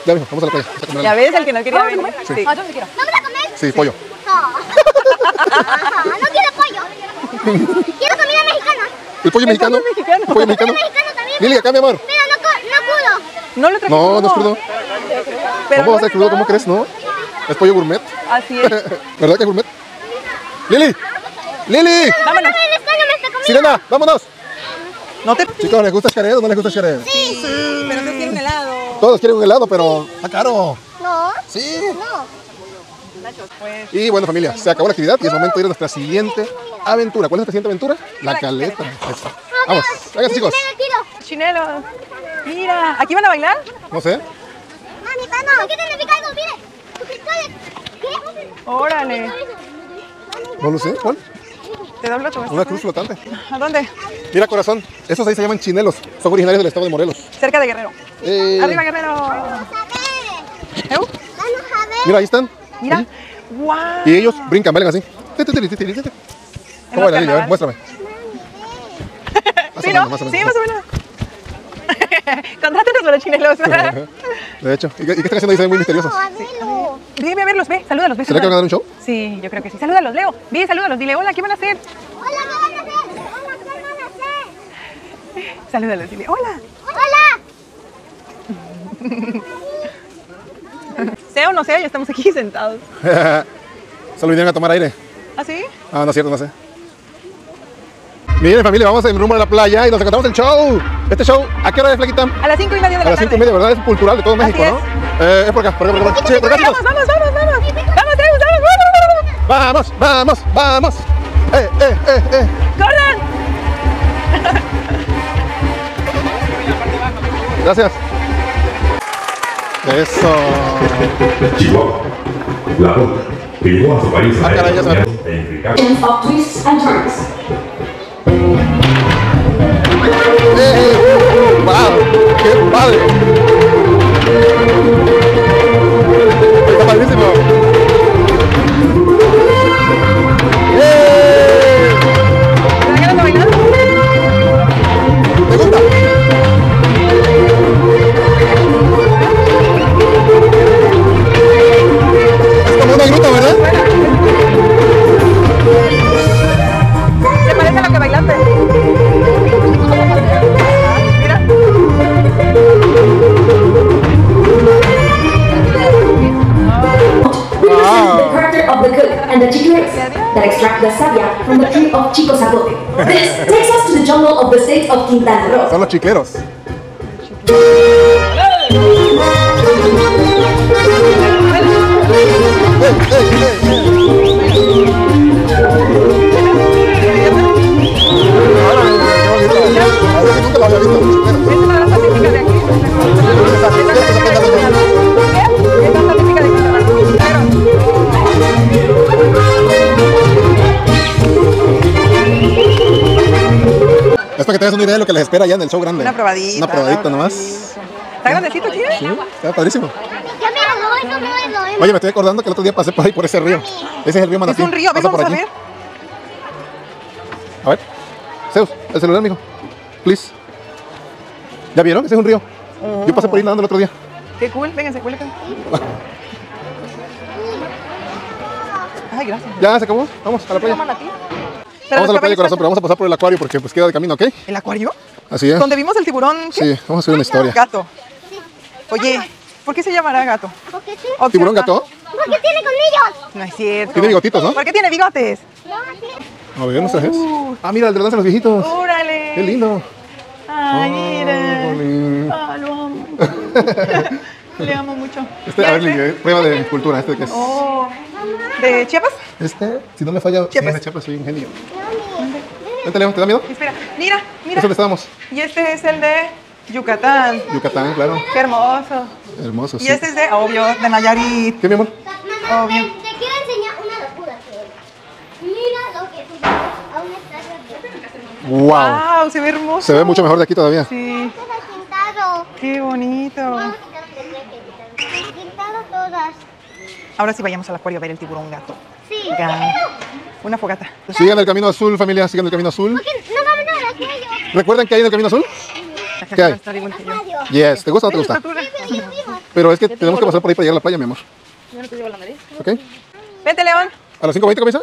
Ya mismo, vamos a la playa. A comer. ¿Ya ves el que no quería venir? ¿Vamos a comer? Sí. Ah, yo no quiero. ¿Vamos a comer? Sí, pollo. No. No quiero pollo. Quiero comida mexicana. ¿El pollo mexicano? El pollo mexicano. ¿El pollo mexicano? También. Lili, acá, mi amor. Mira, no crudo. No lo traje. No, no es crudo. Pero ¿cómo va a ser crudo? ¿Cómo crees? No. Es pollo gourmet. Así es. ¿Verdad que es gourmet? ¡Lili! ¡Lili! ¡Vámonos! ¡Sirena, vámonos! ¿No te... Chicos, ¿les gusta Xcaret o no les gusta Xcaret? Sí, sí, pero no quieren un helado. Todos quieren un helado, pero está caro. No. Sí. No. Y bueno, familia, se acabó la actividad y es momento de ir a nuestra siguiente aventura. ¿Cuál es nuestra siguiente aventura? La caleta. Vamos, vengan, chicos. Chinelo. Mira, ¿aquí van a bailar? No sé. Mami, papá, ¿qué significa algo? Miren. Órale. No lo sé, ¿cuál? Te dobla tu vestido. Una cruz flotante. ¿A dónde? Mira, corazón, esos ahí se llaman chinelos. Son originarios del estado de Morelos. Cerca de Guerrero. ¡Arriba, Guerrero! ¡Vamos a ver! ¡Vamos a ver! Mira, ahí están. Mira. ¡Wow! Y ellos brincan, bailan así. ¿Cómo bailan, Lili? A ver, muéstrame. ¿Sí, no? Sí, más o menos. Contrátenos para chinelos. De hecho. ¿Y qué están haciendo ahí? Se ven muy misteriosos. Dime, a ver, los ve. Salúdalos, ve. ¿Será que van a dar un show? Sí, yo creo que sí. Salúdalos, Leo. Ve, salúdalos. Dile, hola, ¿qué van a hacer? Salúdalos, dile, hola. ¡Hola! Sea o no sea, ya estamos aquí sentados. Solo vinieron a tomar aire. ¿Ah, sí? Ah, no es cierto, no sé. Miren, familia, vamos en rumbo a la playa y nos encontramos el show. Este show, ¿a qué hora es, Flaquita? A las 5:30 de la tarde. A las 5:30, ¿verdad? Es cultural de todo México, ¿no? Es por acá, por acá. Sí, por acá. ¡Vamos, vamos, vamos! ¡Corran! Gracias. Eso. Chihuahua, la boca, llegó a su país a ¡Wow! ¡Qué padre! ¡Está padrísimo! ¿Estás bailando? ¿Te gusta? Una gruta, ¿verdad? ¿Te parece a lo que bailaste? Mira. Wow. The character of the cook and the chiclets that extract the savia from the tree of chico zapote. This takes us to the jungle of the state of Quintana Roo. Son los chiqueros. Es para que te hagas una idea de lo que les espera allá en el show grande. Una probadita nomás. ¿Está grandecito, tío? Sí, está padrísimo. Oye, me estoy acordando que el otro día pasé por ahí, por ese río. Ese es el río Manatí. Es un río, ven, vamos a ver. A ver. Zeus, el celular, mijo. Please. ¿Ya vieron? Ese es un río. Oh. Yo pasé por ahí nadando el otro día. Qué cool, vénganse, cuelga. Ay, gracias. Ya se acabó. Vamos a la playa. Vamos a la playa, corazón, pero vamos a pasar por el acuario porque pues queda de camino, ¿ok? ¿El acuario? Así es. ¿Donde vimos el tiburón? ¿Qué? Sí, vamos a subir una historia. Gato. Oye, ¿por qué se llamará gato? ¿Tiburón gato? Porque tiene colmillos. No es cierto. Tiene bigotitos, ¿no? ¿Por qué tiene bigotes? A ver, no sé. Ah, mira, el de danza de los viejitos. ¡Órale! ¡Qué lindo! Ay, mira. Lo amo. Le amo mucho. Este, a ver, Lili, prueba de cultura. ¿Este qué es? Oh. ¿De Chiapas? Este, si no me falla, Chiapas. Sí, de Chiapas, soy ingenio. Vente, Leo, ¿te da miedo? Espera, mira, mira. Eso le estábamos. Y este es el de Yucatán. Yucatán, claro. Qué hermoso. Hermoso, sí. Y este es de, obvio, de Nayarit. ¿Qué, mi amor? Mamá, obvio. Te quiero enseñar una locura. Mira lo que tú ves a una estatua. Wow. Wow, se ve hermoso. Se ve mucho mejor de aquí todavía. Sí. Qué bonito. Ahora sí vayamos al acuario a ver el tiburón gato. Sí. Una fogata. Sigan el camino azul, familia, sigan el camino azul. No, ¿recuerdan que hay en el camino azul? ¿Qué hay? Yes. ¿Te gusta o no te gusta? Sí, pero es que tenemos que pasar por ahí para llegar a la playa, mi amor. Yo no te llevo la nariz. ¿Ok? Vente, León. ¿A las 5:20 comienza?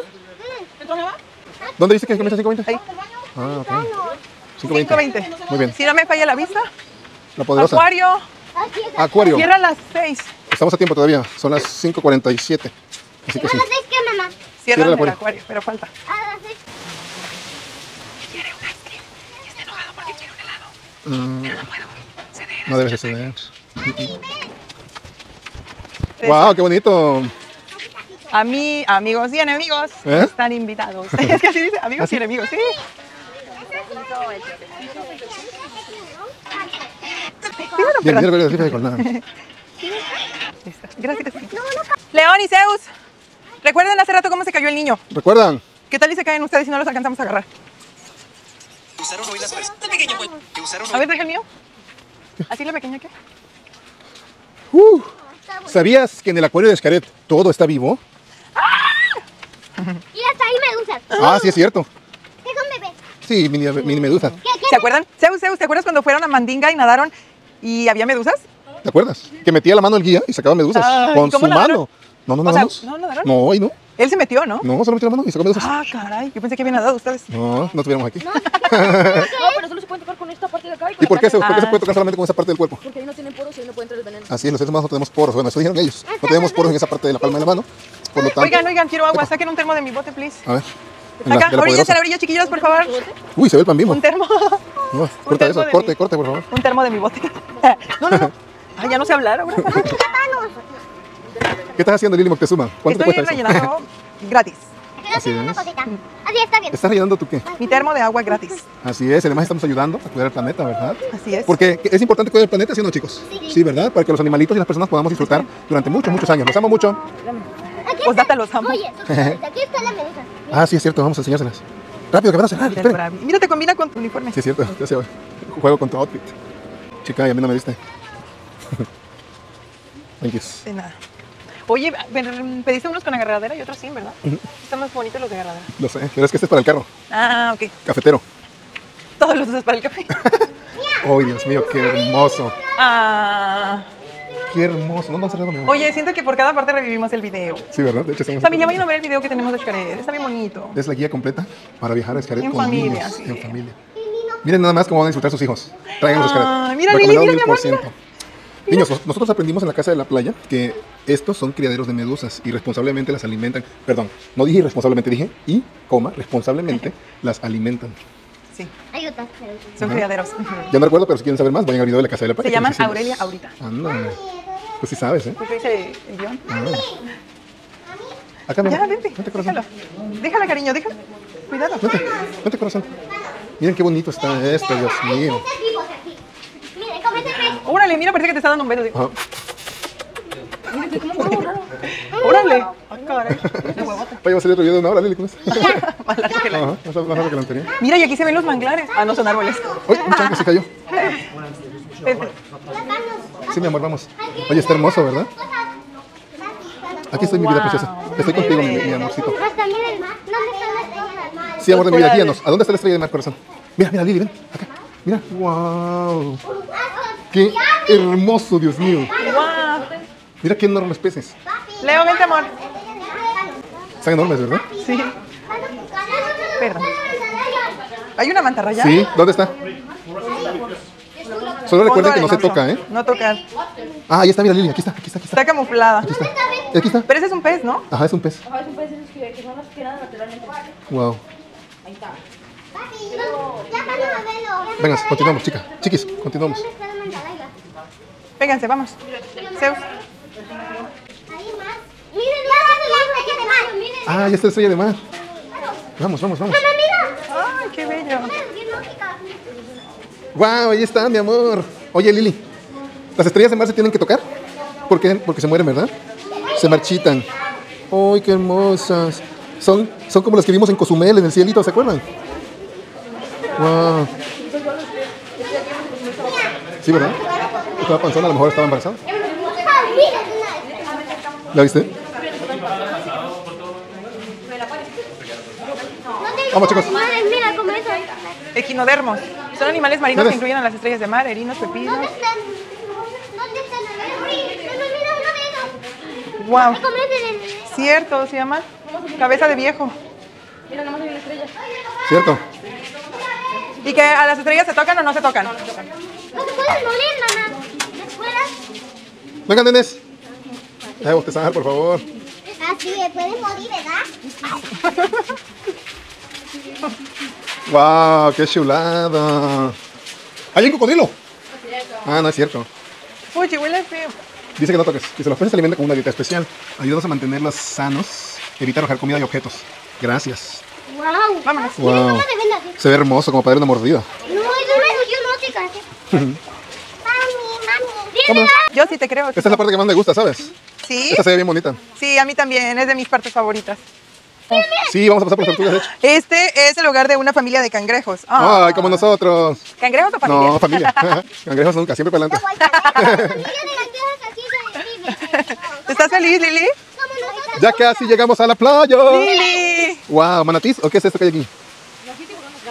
¿Dónde dice que comienza a 5:20? Ahí. Ah, ok. 5:20. Muy bien. Si no me falla la vista. La poderosa. Acuario. Acuario. Cierra a las 6. Estamos a tiempo todavía. Son las 5:47. Así que sí. ¿A las 6 qué, mamá? Cierra el acuario, pero falta. A las 6. Quiere un ice cream. Está enojado porque quiere un helado. Pero no puedo ceder. No debes de ceder. ¡Wow! ¡Qué bonito! A mí, amigos y enemigos, están invitados. Es que así dice, amigos y enemigos, ¿sí? Gracias. León y Zeus, ¿recuerdan hace rato cómo se cayó el niño? ¿Recuerdan? ¿Qué tal y se caen ustedes si no los alcanzamos a agarrar? A ver, deja el mío. ¿Así la pequeña qué? ¿Sabías que en el acuario de Xcaret todo está vivo? Y hasta ahí medusas. Ah, sí es cierto. ¿Qué con bebés? Sí, mini medusas. ¿Se acuerdan? Zeus, ¿te acuerdas cuando fueron a Mandinga y nadaron y había medusas? ¿Te acuerdas? Que metía la mano el guía y sacaba medusas. Ay, con su mano. ¿No nadaron? No, ahí no. Él se metió, ¿no? No, solo metió la mano y sacó medusas. Ah, caray. Yo pensé que habían nadado ustedes. No, no estuviéramos aquí. No, pero solo se pueden tocar con esta parte de acá. ¿Y por qué se puede tocar solamente con esa parte del cuerpo? Porque ahí no tienen poros y ahí no puede entrar el veneno. Así es, los seres humanos no tenemos poros. Bueno, eso dijeron ellos. No tenemos poros en esa parte de la palma de la mano. Por lo tanto, oigan, quiero agua. Saquen un termo de mi bote, please. A ver. Acá, oríllense a la orilla, chiquillos, por favor. Uy, se ve el pan mismo. Un termo. No, corta eso, corte, por favor. Un termo de mi bote. No. Ah, ya no sé hablar ahora. ¿Qué estás haciendo, Lili Mosquesuma? ¿Cuánto te cuesta eso? Estoy rellenando gratis. Así es. Así está bien. ¿Estás rellenando tú qué? Mi termo de agua gratis. Así es, además estamos ayudando a cuidar el planeta, ¿verdad? Así es. Porque es importante cuidar el planeta, ¿sí o no, chicos? Sí, ¿verdad? Para que los animalitos y las personas podamos disfrutar durante muchos, muchos años. Los amo mucho. Pues date, los amo. Oye, aquí está la medusa. Ah, sí, es cierto, vamos a enseñárselas. Rápido, que van a cerrar. Mira, te combina con tu uniforme. Sí, es cierto, yo juego con tu outfit. Chica, y a mí no me diste. Thank you. De nada. Oye, pediste unos con agarradera y otros sin, ¿verdad? Están más bonitos los de agarradera. Lo sé, pero es que este es para el carro. Ah, ok. Cafetero. Todos los usas para el café. Oh, Dios mío, qué hermoso. Ah. Qué hermoso. No, oye, siento que por cada parte revivimos el video. Sí, ¿verdad? De hecho, familia, vayan a ver el video que tenemos de Xcaret. Está bien bonito. Es la guía completa para viajar a Xcaret con familia, niños. Sí. En familia. Miren nada más cómo van a disfrutar sus hijos. Traigan los Xcaret. Mira, mira, mi amor, mira. Niños, nosotros aprendimos en la casa de la playa que estos son criaderos de medusas y responsablemente las alimentan. Perdón, no dije irresponsablemente, dije responsablemente las alimentan. Sí. Hay otras. Son criaderos. Ya no recuerdo, pero si quieren saber más, vayan al video de la casa de la playa. Se llaman Aurelia Aurita. Ándale. Pues sí sabes, ¿eh? Pues dice el guión. Acá me. Ya, vente. Vente, corazón. Déjala, cariño, déjala. Cuidado. Vente, corazón. Miren qué bonito está esto, Dios mío. Órale, mira, parece que te está dando un beso. Ajá. Órale. Ay, caray. Oye, va a salir otro video de una hora, Lili, ¿cómo es? Más largo que la anterior. Mira, y aquí se ven los manglares. Ah, no, son árboles. Uy, un chango se cayó. Sí, mi amor, vamos. Oye, está hermoso, ¿verdad? Aquí estoy, mi vida preciosa. Estoy contigo, mi amorcito. ¿Hasta el nivel más? ¿Dónde está la estrella del mar? Sí, amor de mi vida, guíanos. ¿A dónde está la estrella del mar, corazón? Mira, mira, Lili, ven. Acá. Mira. ¡Wow! ¡Qué hermoso, Dios mío! ¡Wow! Mira qué enormes peces. Leo, vente, amor. Están enormes, ¿verdad? Sí. Perdón. ¿Hay una mantarraya? Sí. ¿Dónde está? Solo recuerden que no se toca, ¿eh? No toca. Ah, ahí está, mira, Lili, aquí está, aquí está, aquí está. Está camuflada. Aquí está. Aquí está. Pero ese es un pez, ¿no? Ajá, es un pez. Ajá, es un pez, que son los que quedan naturalmente. Wow. Ahí está. Venga, continuamos, chica. Chiquis, continuamos. Vénganse, vamos. Zeus. Ah, ya está la estrella de mar. Vamos, vamos, vamos. ¡Ay, qué bello! ¡Wow! Ahí está, mi amor. Oye, Lili, ¿las estrellas de mar se tienen que tocar? ¿Por qué? Porque se mueren, ¿verdad? Se marchitan. ¡Ay, qué hermosas! Son como las que vimos en Cozumel, en el cielito, ¿se acuerdan? ¡Wow! Sí, ¿verdad? Estaba panzona, a lo mejor estaba embarazada. ¿La viste? Vamos, chicos. Mira cómo es. Equinodermos. Son animales marinos que incluyen a las estrellas de mar, erinos, pepinos. ¿Dónde están? ¿Dónde están? Mira, uno de ellos. Wow. Cierto, se llama cabeza de viejo. Mira, nomás hay una estrella. Cierto. ¿Y que a las estrellas se tocan o no se tocan? No, no se tocan. No se pueden morir, mamá. ¿Después? Vengan, nenes. Deja bostezar, por favor. Así, pueden morir, ¿verdad? ¡Wow! ¡Qué chulada! ¡Hay un cocodrilo! Ah, no es cierto. Uy, huele feo. Dice que no toques. Dice, los peces se alimentan con una dieta especial. Ayúdanos a mantenerlos sanos, evitar arrojar comida y objetos. Gracias. ¡Wow! Vámonos. Wow. Se ve hermoso, como para darle una mordida. No, yo no te cansé. Mami, mami. Yo sí te creo. Esta es la parte que más me gusta, ¿sabes? Sí. Esta se ve bien bonita. Sí, a mí también. Es de mis partes favoritas. Sí, vamos a pasar por las tortugas, de hecho. Este es el hogar de una familia de cangrejos. Oh. ¡Ay, como nosotros! ¿Cangrejos o familia? No, familia. Cangrejos nunca, siempre para adelante. ¿Estás feliz, Lili? Ya casi llegamos a la playa. ¡Lili! ¡Wow! ¿Manatís o qué es esto que hay aquí?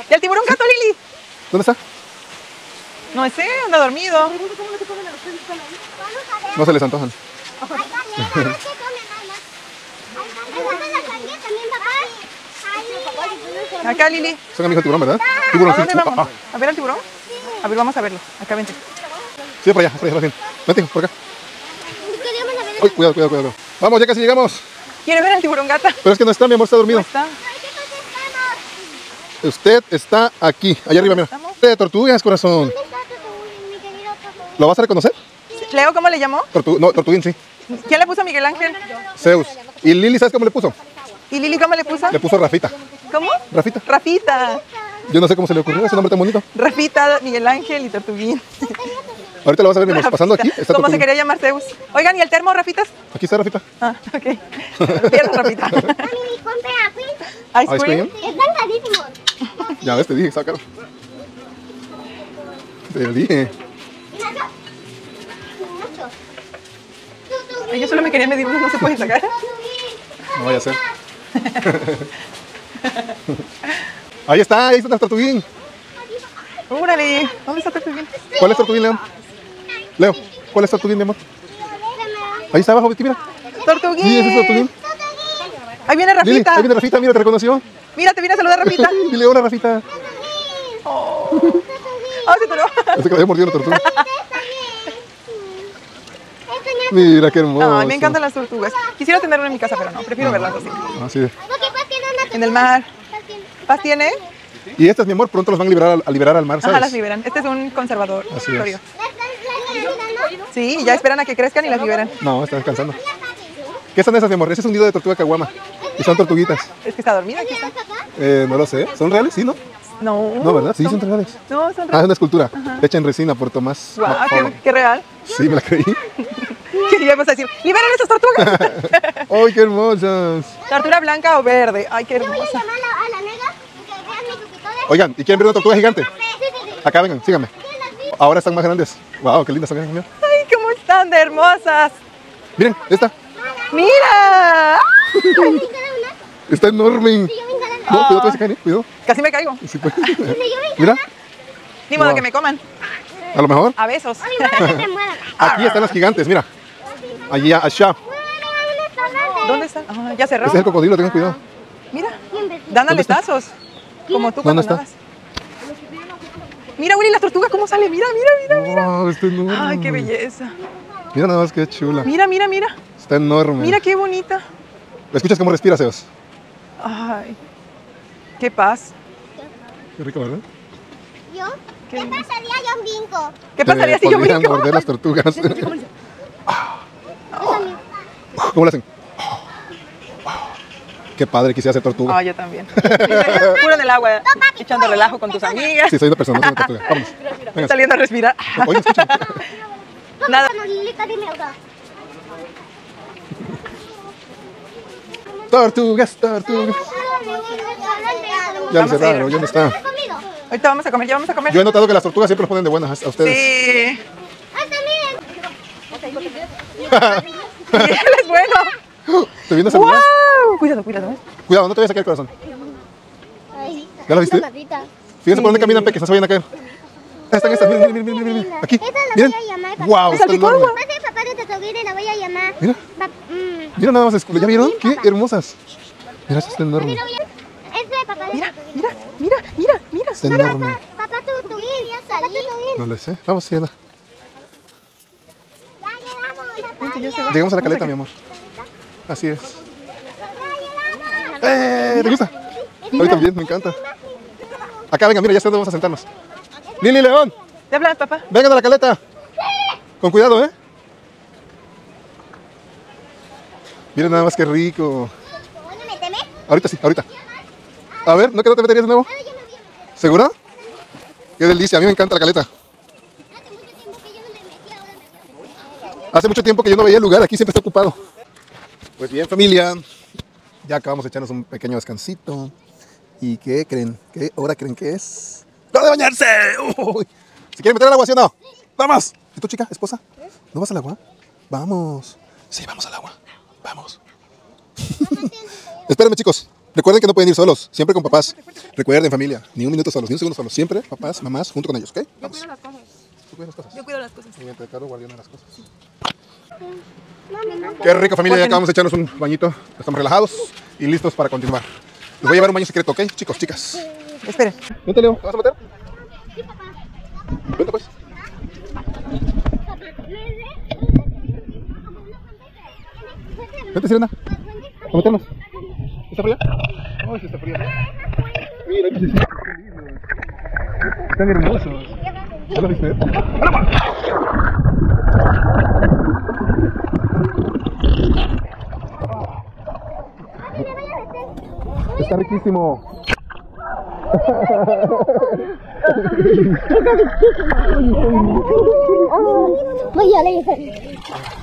¿Y el tiburón gato, Lili? ¿Dónde está? No sé, anda dormido. No se les antojan. Acá, Lili. Son amigos del tiburón, ¿verdad? ¿Tiburón? ¿A dónde vamos? ¿A ver al tiburón? Sí. A ver, vamos a verlo. Acá, vente. Sí, para allá, recién. Vente, por acá. Uy, cuidado, cuidado, cuidado. Vamos, ya casi llegamos. ¿Quiere ver al tiburón gata? Pero es que no está, mi amor, está dormido. No está. Usted está aquí, allá arriba, mira. De tortugas, corazón. ¿Dónde está Tortuguín, mi querido Tortuguín? ¿Lo vas a reconocer? Sí. ¿Leo cómo le llamó? No, Tortuguín, sí. ¿Quién le puso Miguel Ángel? Zeus. ¿Y Lili, sabes cómo le puso? ¿Y Lili cómo le puso? Le puso Rafita. ¿Cómo? Rafita. Rafita. Yo no sé cómo se le ocurrió ese nombre tan bonito. Rafita, Miguel Ángel y Tortuguín. Ahorita lo vas a ver, mi amor. Pasando aquí está ¿Cómo se quería llamar Zeus? Oigan, ¿y el termo, Rafitas? Aquí está Rafita. Ah, ok. Pierdo, Rafita. Mami, compré ice cream. Están carísimos. Ya ves, te dije, está caro. Te dije. Yo solo me quería medir, no se puede sacar. No voy a hacer. Ahí está el tortuguín. ¡Órale! ¿Dónde está el tortuguín? ¿Cuál es tortuguín, Leo? Leo, ¿cuál es tortuguín, mi amor? Ahí está abajo, mira. ¡Tortuguín! Sí, ese es tortuguín. Ahí viene Rafita. Lili, ahí viene Rafita, mira, te reconoció. Mira, te viene a saludar, Rafita. Dile hola, Rafita. ¡Oh! ¡Ah, se toró! Es que le había mordido la tortuga. Mira qué hermoso. Ay, me encantan las tortugas. Quisiera tener una en mi casa, pero no. Prefiero verlas así. Así es. En el mar. ¿Paz tiene? Y estas, mi amor, pronto los van a liberar al mar, ¿sabes? Ajá, las liberan. Este es un conservador. Así es. Sí, ya esperan a que crezcan y las liberan. No, están descansando. ¿Qué son esas, mi amor? Ese es un nido de tortuga caguama. Y son tortuguitas. ¿Es que está dormida? ¿Qué está? No lo sé. ¿Son reales? Sí, ¿no? No. No, ¿verdad? Sí, son reales. No, son reales. Ah, es una escultura. Ajá. Hecha en resina por Tomás. Wow, qué real. Sí, me la creí. Quería a decir, ¡liberen esas tortugas! ¡Ay, qué hermosas! ¿Tortuga blanca o verde? ¡Ay, qué hermosa! Yo voy a llamar a la negra que vean mis suscriptores. Oigan, ¿y quieren ver una tortuga gigante? Acá, vengan, síganme. Ahora están más grandes. ¡Wow, qué lindas están! ¡Ay, cómo están de hermosas! Miren, esta. ¡Mira! Está enorme. Sí, yo me encanta. No, cuidado, se caen, cuidado. Casi me caigo. Sí, pues. Sí, mira. Ni modo que me coman. A lo mejor. A besos. Aquí están las gigantes, mira. Allí, allá. ¿Dónde están? Ah, ya cerró. Ese es el cocodrilo, tengan cuidado. Mira, dan aletazos. Como tú cuando nadas. Mira, Willy, las tortugas cómo sale. Mira, mira, mira. Wow, está enorme. Ay, qué belleza. Mira nada más, qué chula. Mira, mira, mira. Está enorme. Mira qué bonita. ¿Escuchas cómo respira, Sebas? Ay, qué paz. Qué rico, ¿verdad? ¿Yo? ¿Qué pasaría yo brinco? ¿Qué pasaría si yo brinco? Morder las tortugas. ¿Cómo lo hacen? Qué padre, quisiera ser tortuga. Ah, yo también. Puro en el agua, echando relajo con tus amigas. Sí, soy una persona, soy una tortuga. Vamos. Estoy saliendo a respirar. Oye, escucha. Nada. Tortugas, tortugas. Ya lo cerraron, ya no está. Ahorita vamos a comer, ya vamos a comer. Yo he notado que las tortugas siempre los ponen de buenas a ustedes. Sí. ¡Hasta miren! ¡Él es bueno! ¿Te vienes a ¡wow! Cuidado, cuidado. Cuidado, no te vayas a caer, corazón. ¿Ya la viste? Fíjense por dónde caminan, peques, no se vayan a caer. Están estas, miren, miren, miren, miren. Aquí. Esta la voy a llamar, papá. ¡Wow! ¡Está enorme! Papá de Tatoguera, la voy a llamar. Mira. Mira nada más, ¿ya vieron? ¡Qué hermosas! Mira, esto está enorme. Mira, mira, mira, mira, mira. Está enorme. Papá, tú irías a salir. No lo sé. Vamos, Siena. Llegamos a la caleta, mi amor. Así es. ¿Te gusta? A mí también, me encanta. Acá, venga, mira, ya está donde vamos a sentarnos. Lili, León. ¿Te hablan, papá? Vengan a la caleta. Con cuidado, ¿eh? Miren nada más que rico. Ahorita sí, ahorita. A ver, ¿no que no te meterías de nuevo? ¿Segura? Qué delicia, a mí me encanta la caleta. Hace mucho tiempo que yo no veía el lugar, aquí siempre está ocupado. Pues bien, familia, ya acabamos de echarnos un pequeño descansito. ¿Y qué creen? ¿Qué hora creen que es? ¡No de bañarse! ¡Uy! ¿Se quieren meter al agua, sí o no? ¡Vamos! ¿Y tú, chica, esposa? ¿No vas al agua? ¡Vamos! Sí, vamos al agua. ¡Vamos! Espérenme, chicos. Recuerden que no pueden ir solos, siempre con papás. Recuerden, familia, ni un minuto solos, ni un segundo solos. Siempre papás, mamás, junto con ellos, ¿ok? Vamos. Yo cuido las cosas. Yo cuido las cosas. Y mientras Carlos guardiana las cosas. Qué rico, familia, ya acabamos de echarnos un bañito. Estamos relajados y listos para continuar. Les voy a llevar un baño secreto, ¿ok? Chicos, chicas. Esperen. Vente, Leo. ¿Te vas a meter? Sí, papá. Vente, pues. Vente, Sirena. A meternos. ¿Está fría? Ay, sí está fría. Mira, que se está fría. Están hermosos. ¿Ya lo viste? ¡Aroma! Está riquísimo. Voy a leer.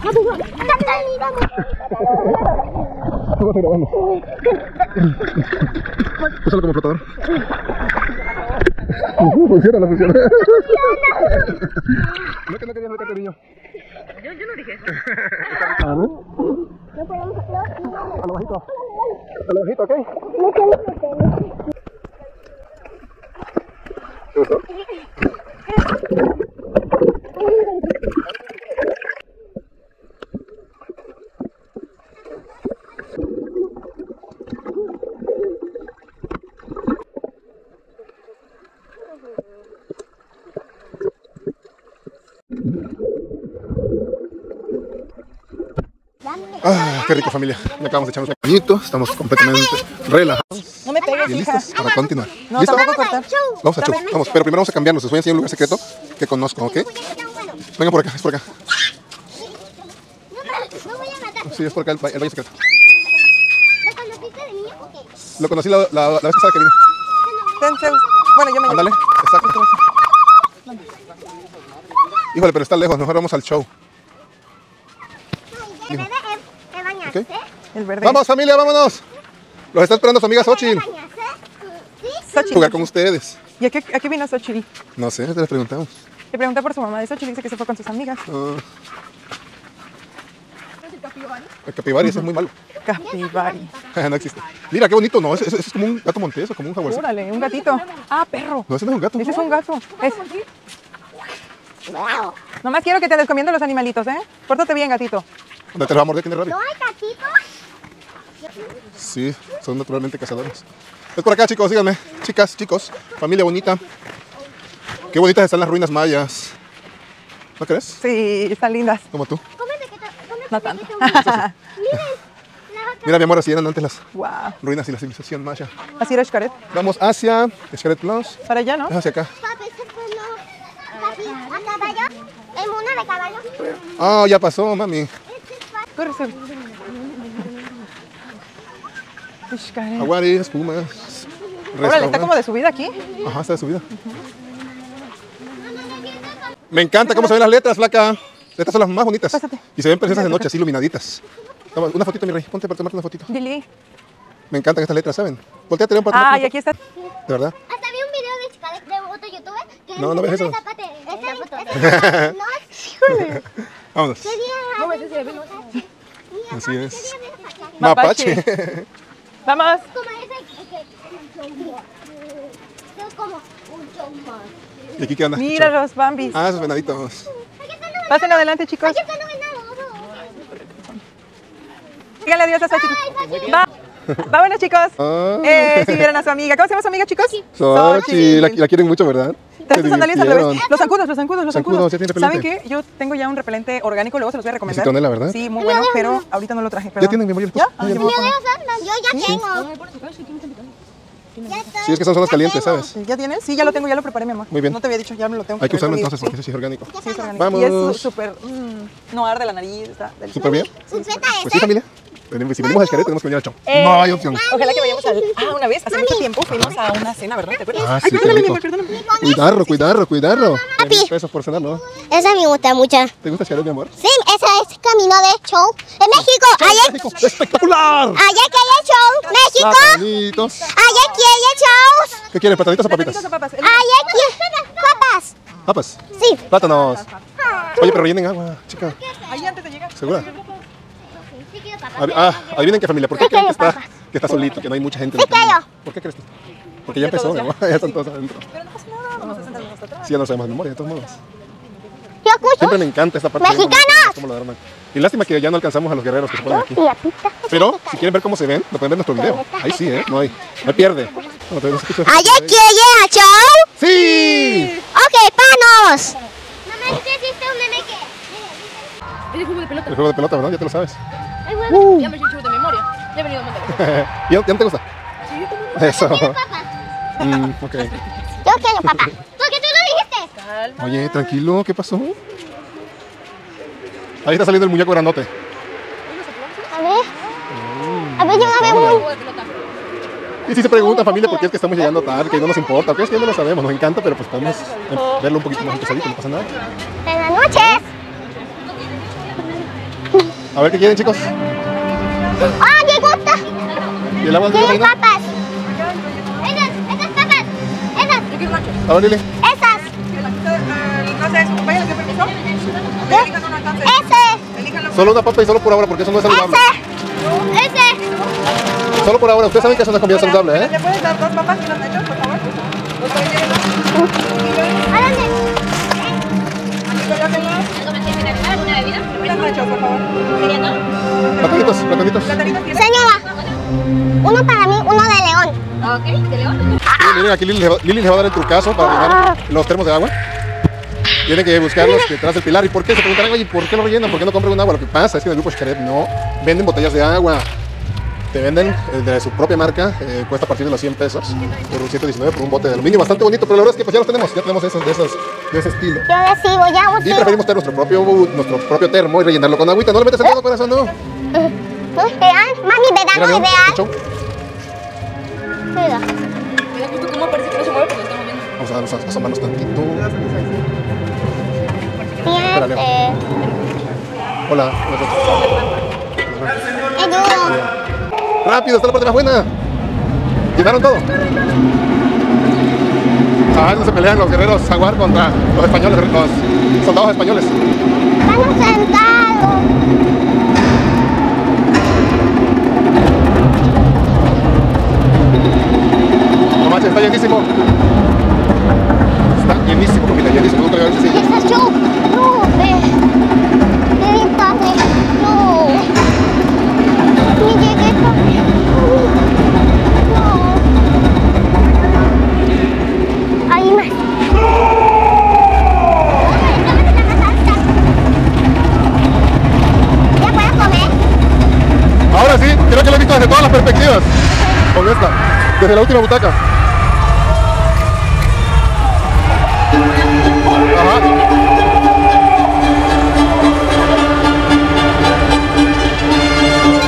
Vamos grabando. Púsalo como flotador. Funciona, no funciona. No, que no querías meterte, niño. Yo no dije eso. ¿A ver? No podemos hacerlo. A lo bajito. A lo bajito, ¿ok? No queremos meternos. ¿Te gustó? Ah, qué rico, familia. Ya acabamos de echarnos un bañito, estamos completamente relajados. No me pegues, y listos para continuar. No, ¿listo? Tampoco cortar. Vamos a show, vamos, pero primero vamos a cambiarnos. Les voy a enseñar un lugar secreto que conozco, ¿ok? Vengan por acá, es por acá. Sí, es por acá el baño secreto. ¿Lo conociste de niño o qué? Lo conocí la vez pasada que vine. Bueno, yo me llevo. Ándale, exacto. Híjole, pero está lejos, mejor vamos al show. Okay. El verde. Vamos, familia, vámonos. Los está esperando su amiga Xochitl. Xochitl. Jugar con ustedes. ¿Y a qué vino Xochitl? No sé, te les preguntamos. Le pregunté por su mamá de Xochitl, dice que se fue con sus amigas. El capibaris es muy malo. Capibaris. No existe. Mira, qué bonito, ¿no? Ese es como un gato montés o como un jaguarcito. Órale, un gatito. Ah, perro. No, ese no es un gato. Ese es un gato. Es... Nomás quiero que te descomiendo los animalitos, ¿eh? Pórtate bien, gatito. ¿Dónde te los va a morder? ¿Quién es rabia? ¿No hay gatitos? Sí, son naturalmente cazadores. Es por acá, chicos, síganme. Chicas, chicos, familia bonita. Qué bonitas están las ruinas mayas. ¿No crees? Sí, están lindas. Como tú. No tanto. Mira, mi amor, así eran antes las ruinas y la civilización maya. Así era Xcaret. Vamos hacia Xcaret Plus. Para allá, ¿no? Es hacia acá. ¿El mundo de caballos? Ah, ya pasó, mami. Corre, se... Aguaris, pumas. Órale, ¿está como de subida aquí? Ajá, está de subida. Me encanta cómo se ven las letras, flaca. Estas son las más bonitas. Pásate. Y se ven preciosas de noche, así iluminaditas. Toma, una fotito, mi rey. Ponte para tomarte una fotito. Lili. Me encantan estas letras, ¿saben? Volteate un para tomar. Ah, y aquí está. ¿De verdad? Hasta vi un video de otro youtuber que no ves eso. Híjole. Vámonos. Así es. Mapache. Vamos. Como un show más. ¿Y aquí qué anda? Mira los bambis. Ah, esos venaditos. Pasen adelante, chicos. Aquí están los venados. Díganle adiós a Xochitl. Vámonos, chicos. Si vieron a su amiga. ¿Cómo se llama su amiga, chicos? Xochitl. La quieren mucho, ¿verdad? Trae sus sandalias al revés. Los zancudos. ¿Saben qué? Yo tengo ya un repelente orgánico, luego se los voy a recomendar. Sí, tonela, ¿verdad? Sí, muy bueno, pero ahorita no lo traje. ¿Ya tienen, mi amor? ¿Ya? Yo ya tengo. Sí, es que son zonas calientes, ¿sabes? ¿Ya tienes? Sí, ya lo tengo, ya lo preparé, mi amor. Muy bien. No te había dicho, ya me lo tengo. Hay que usarlo entonces porque sí es orgánico. Sí, es orgánico. Vamos. Y es súper... no arde la nariz, está delicioso. ¿Súper bien? Pues sí, familia. Si venimos a Xcaret, tenemos que venir al show. No hay opción. Ojalá que vayamos al... Ah, una vez, hace mucho tiempo, fuimos a una cena, ¿verdad? ¿Te acuerdas? Ah, sí, qué rico. Cuidarlo. $10 por cenar, ¿no? Esa me gusta mucho. ¿Te gusta Xcaret, mi amor? Sí, esa es camino de show. ¡En México! ¡México espectacular! ¡Allá que haya show! ¡México! ¡Allá que haya show! ¿Qué quieres, pataditas o papitas? ¡Papas! ¿Papas? Sí. Plátanos. Oye, pero rellenen agua, chica. Ahí antes de llegar. ¿Segura? Ah, adivinen qué, familia, ¿por qué creen que está solito, que no hay mucha gente? ¿Por qué crees? Porque ya empezó, ¿no? Ya están todos adentro. Pero no pasa nada, vamos a sentarnos hasta atrás. Sí, ya no sabemos de memoria, de todos modos. Siempre me encanta esta parte. ¡Mexicanos! Y lástima que ya no alcanzamos a los guerreros que se ponen aquí. Pero, si quieren ver cómo se ven, lo pueden ver en nuestro video. Ahí sí, ¿eh? No hay. No pierde. ¿Allá quiere chao? ¡Sí! ¡Ok, panos! Mamá, ¿tú hiciste un meme que...? El juego de pelota. El juego de pelota, ¿verdad? Ya te lo sabes. Ya me he hecho de memoria. Ya he venido a montar. ¿Ya no te gusta? Sí, yo también. Eso. Yo quiero papá. Okay. Yo quiero papá. Porque tú lo dijiste. Calma. Oye, tranquilo, ¿qué pasó? Ahí está saliendo el muñeco grandote. A ver. A ver, yo me voy. Y si se pregunta, familia, por qué es que estamos llegando tarde, que no nos importa. ¿Qué es que no lo sabemos? Nos encanta, pero pues podemos verlo un poquito más pesadito, no pasa nada. Buenas noches. A ver qué quieren, chicos. ¡Ah, me gusta! ¿Y el agua de quiero papas. Esas papas. Esas. Yo quiero nachos. A ver, Lili. Esas. Vayan, ¿qué permiso? Elijan una taza. Ese. Solo una papa y solo por ahora, porque eso no es saludable. Ese. Ese. Solo por ahora. Ustedes saben que eso no es comida saludable, ¿eh? ¿Le puedes dar dos papas y los nachos, por favor? Los voy a llevar. ¿Alguna bebida? Un nacho, por favor. Platanitos. Señora, uno para mí, uno de león. Ok, de león. Miren, aquí Lili les va a dar el trucazo para llenar los termos de agua. Tienen que buscarlos detrás del pilar. ¿Y por qué? Se preguntarán, oye, ¿por qué lo rellenan? ¿Por qué no compran un agua? Lo que pasa es que en el grupo Xcaret no venden botellas de agua. Te venden de su propia marca, cuesta a partir de los $100 por un $119 por un bote de aluminio bastante bonito, pero la verdad es que pues ya los tenemos, de ese estilo. Yo les sigo, ya voy. Y preferimos tener nuestro propio termo y rellenarlo con agüita. No le metas el dedo, corazón, no. Vean, mami, verano ideal. Mira, justo cómo parece que no se mueve porque lo estamos viendo. Vamos a asomarnos tantito. Espérale. Hola. Ayuda. ¡Rápido! ¡Está la parte más buena! ¿Llenaron todo? Ah, no se pelean los guerreros jaguar contra los españoles, los soldados españoles. ¡Estamos sentados! perspectivas, con esta, desde la última butaca. Ajá.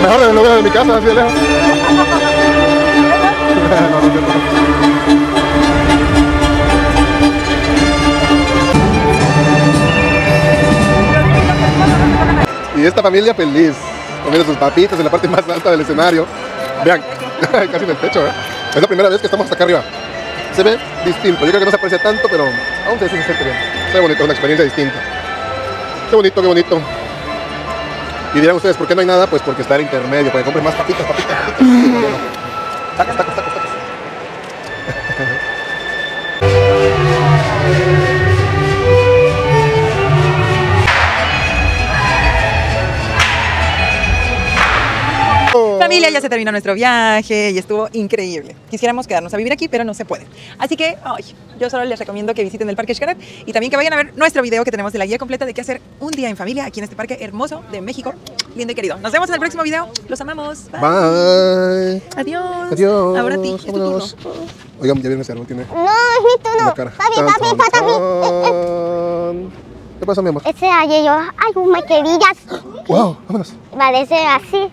Mejor de lo veo de mi casa, así de lejos. Y esta familia feliz, comiendo sus papitas en la parte más alta del escenario. Vean, casi en el techo, ¿eh? Es la primera vez que estamos hasta acá arriba. Se ve distinto, yo creo que no se aprecia tanto, pero aún se siente bien. Se ve bonito, es una experiencia distinta. Qué bonito, qué bonito. Y dirán ustedes, ¿por qué no hay nada? Pues porque está el intermedio, para que compren más papitas, papitas, papitas. Tacos, tacos, tacos, tacos. Familia, ya se terminó nuestro viaje y estuvo increíble. Quisiéramos quedarnos a vivir aquí, pero no se puede. Así que yo solo les recomiendo que visiten el Parque Xcaret y también que vayan a ver nuestro video que tenemos de la guía completa de qué hacer un día en familia aquí en este parque hermoso de México, lindo y querido. Nos vemos en el próximo video. Los amamos. Bye. Bye. Adiós. Adiós. Ahora a ti. Es tu turno. Oigan, ya vieron ese árbol, tiene. No, es mi turno. Papi, papi, falta a mí. ¿Qué pasa, mi amor? Ese ayer yo. Ay, unas querillas. Wow, vámonos. Parece así.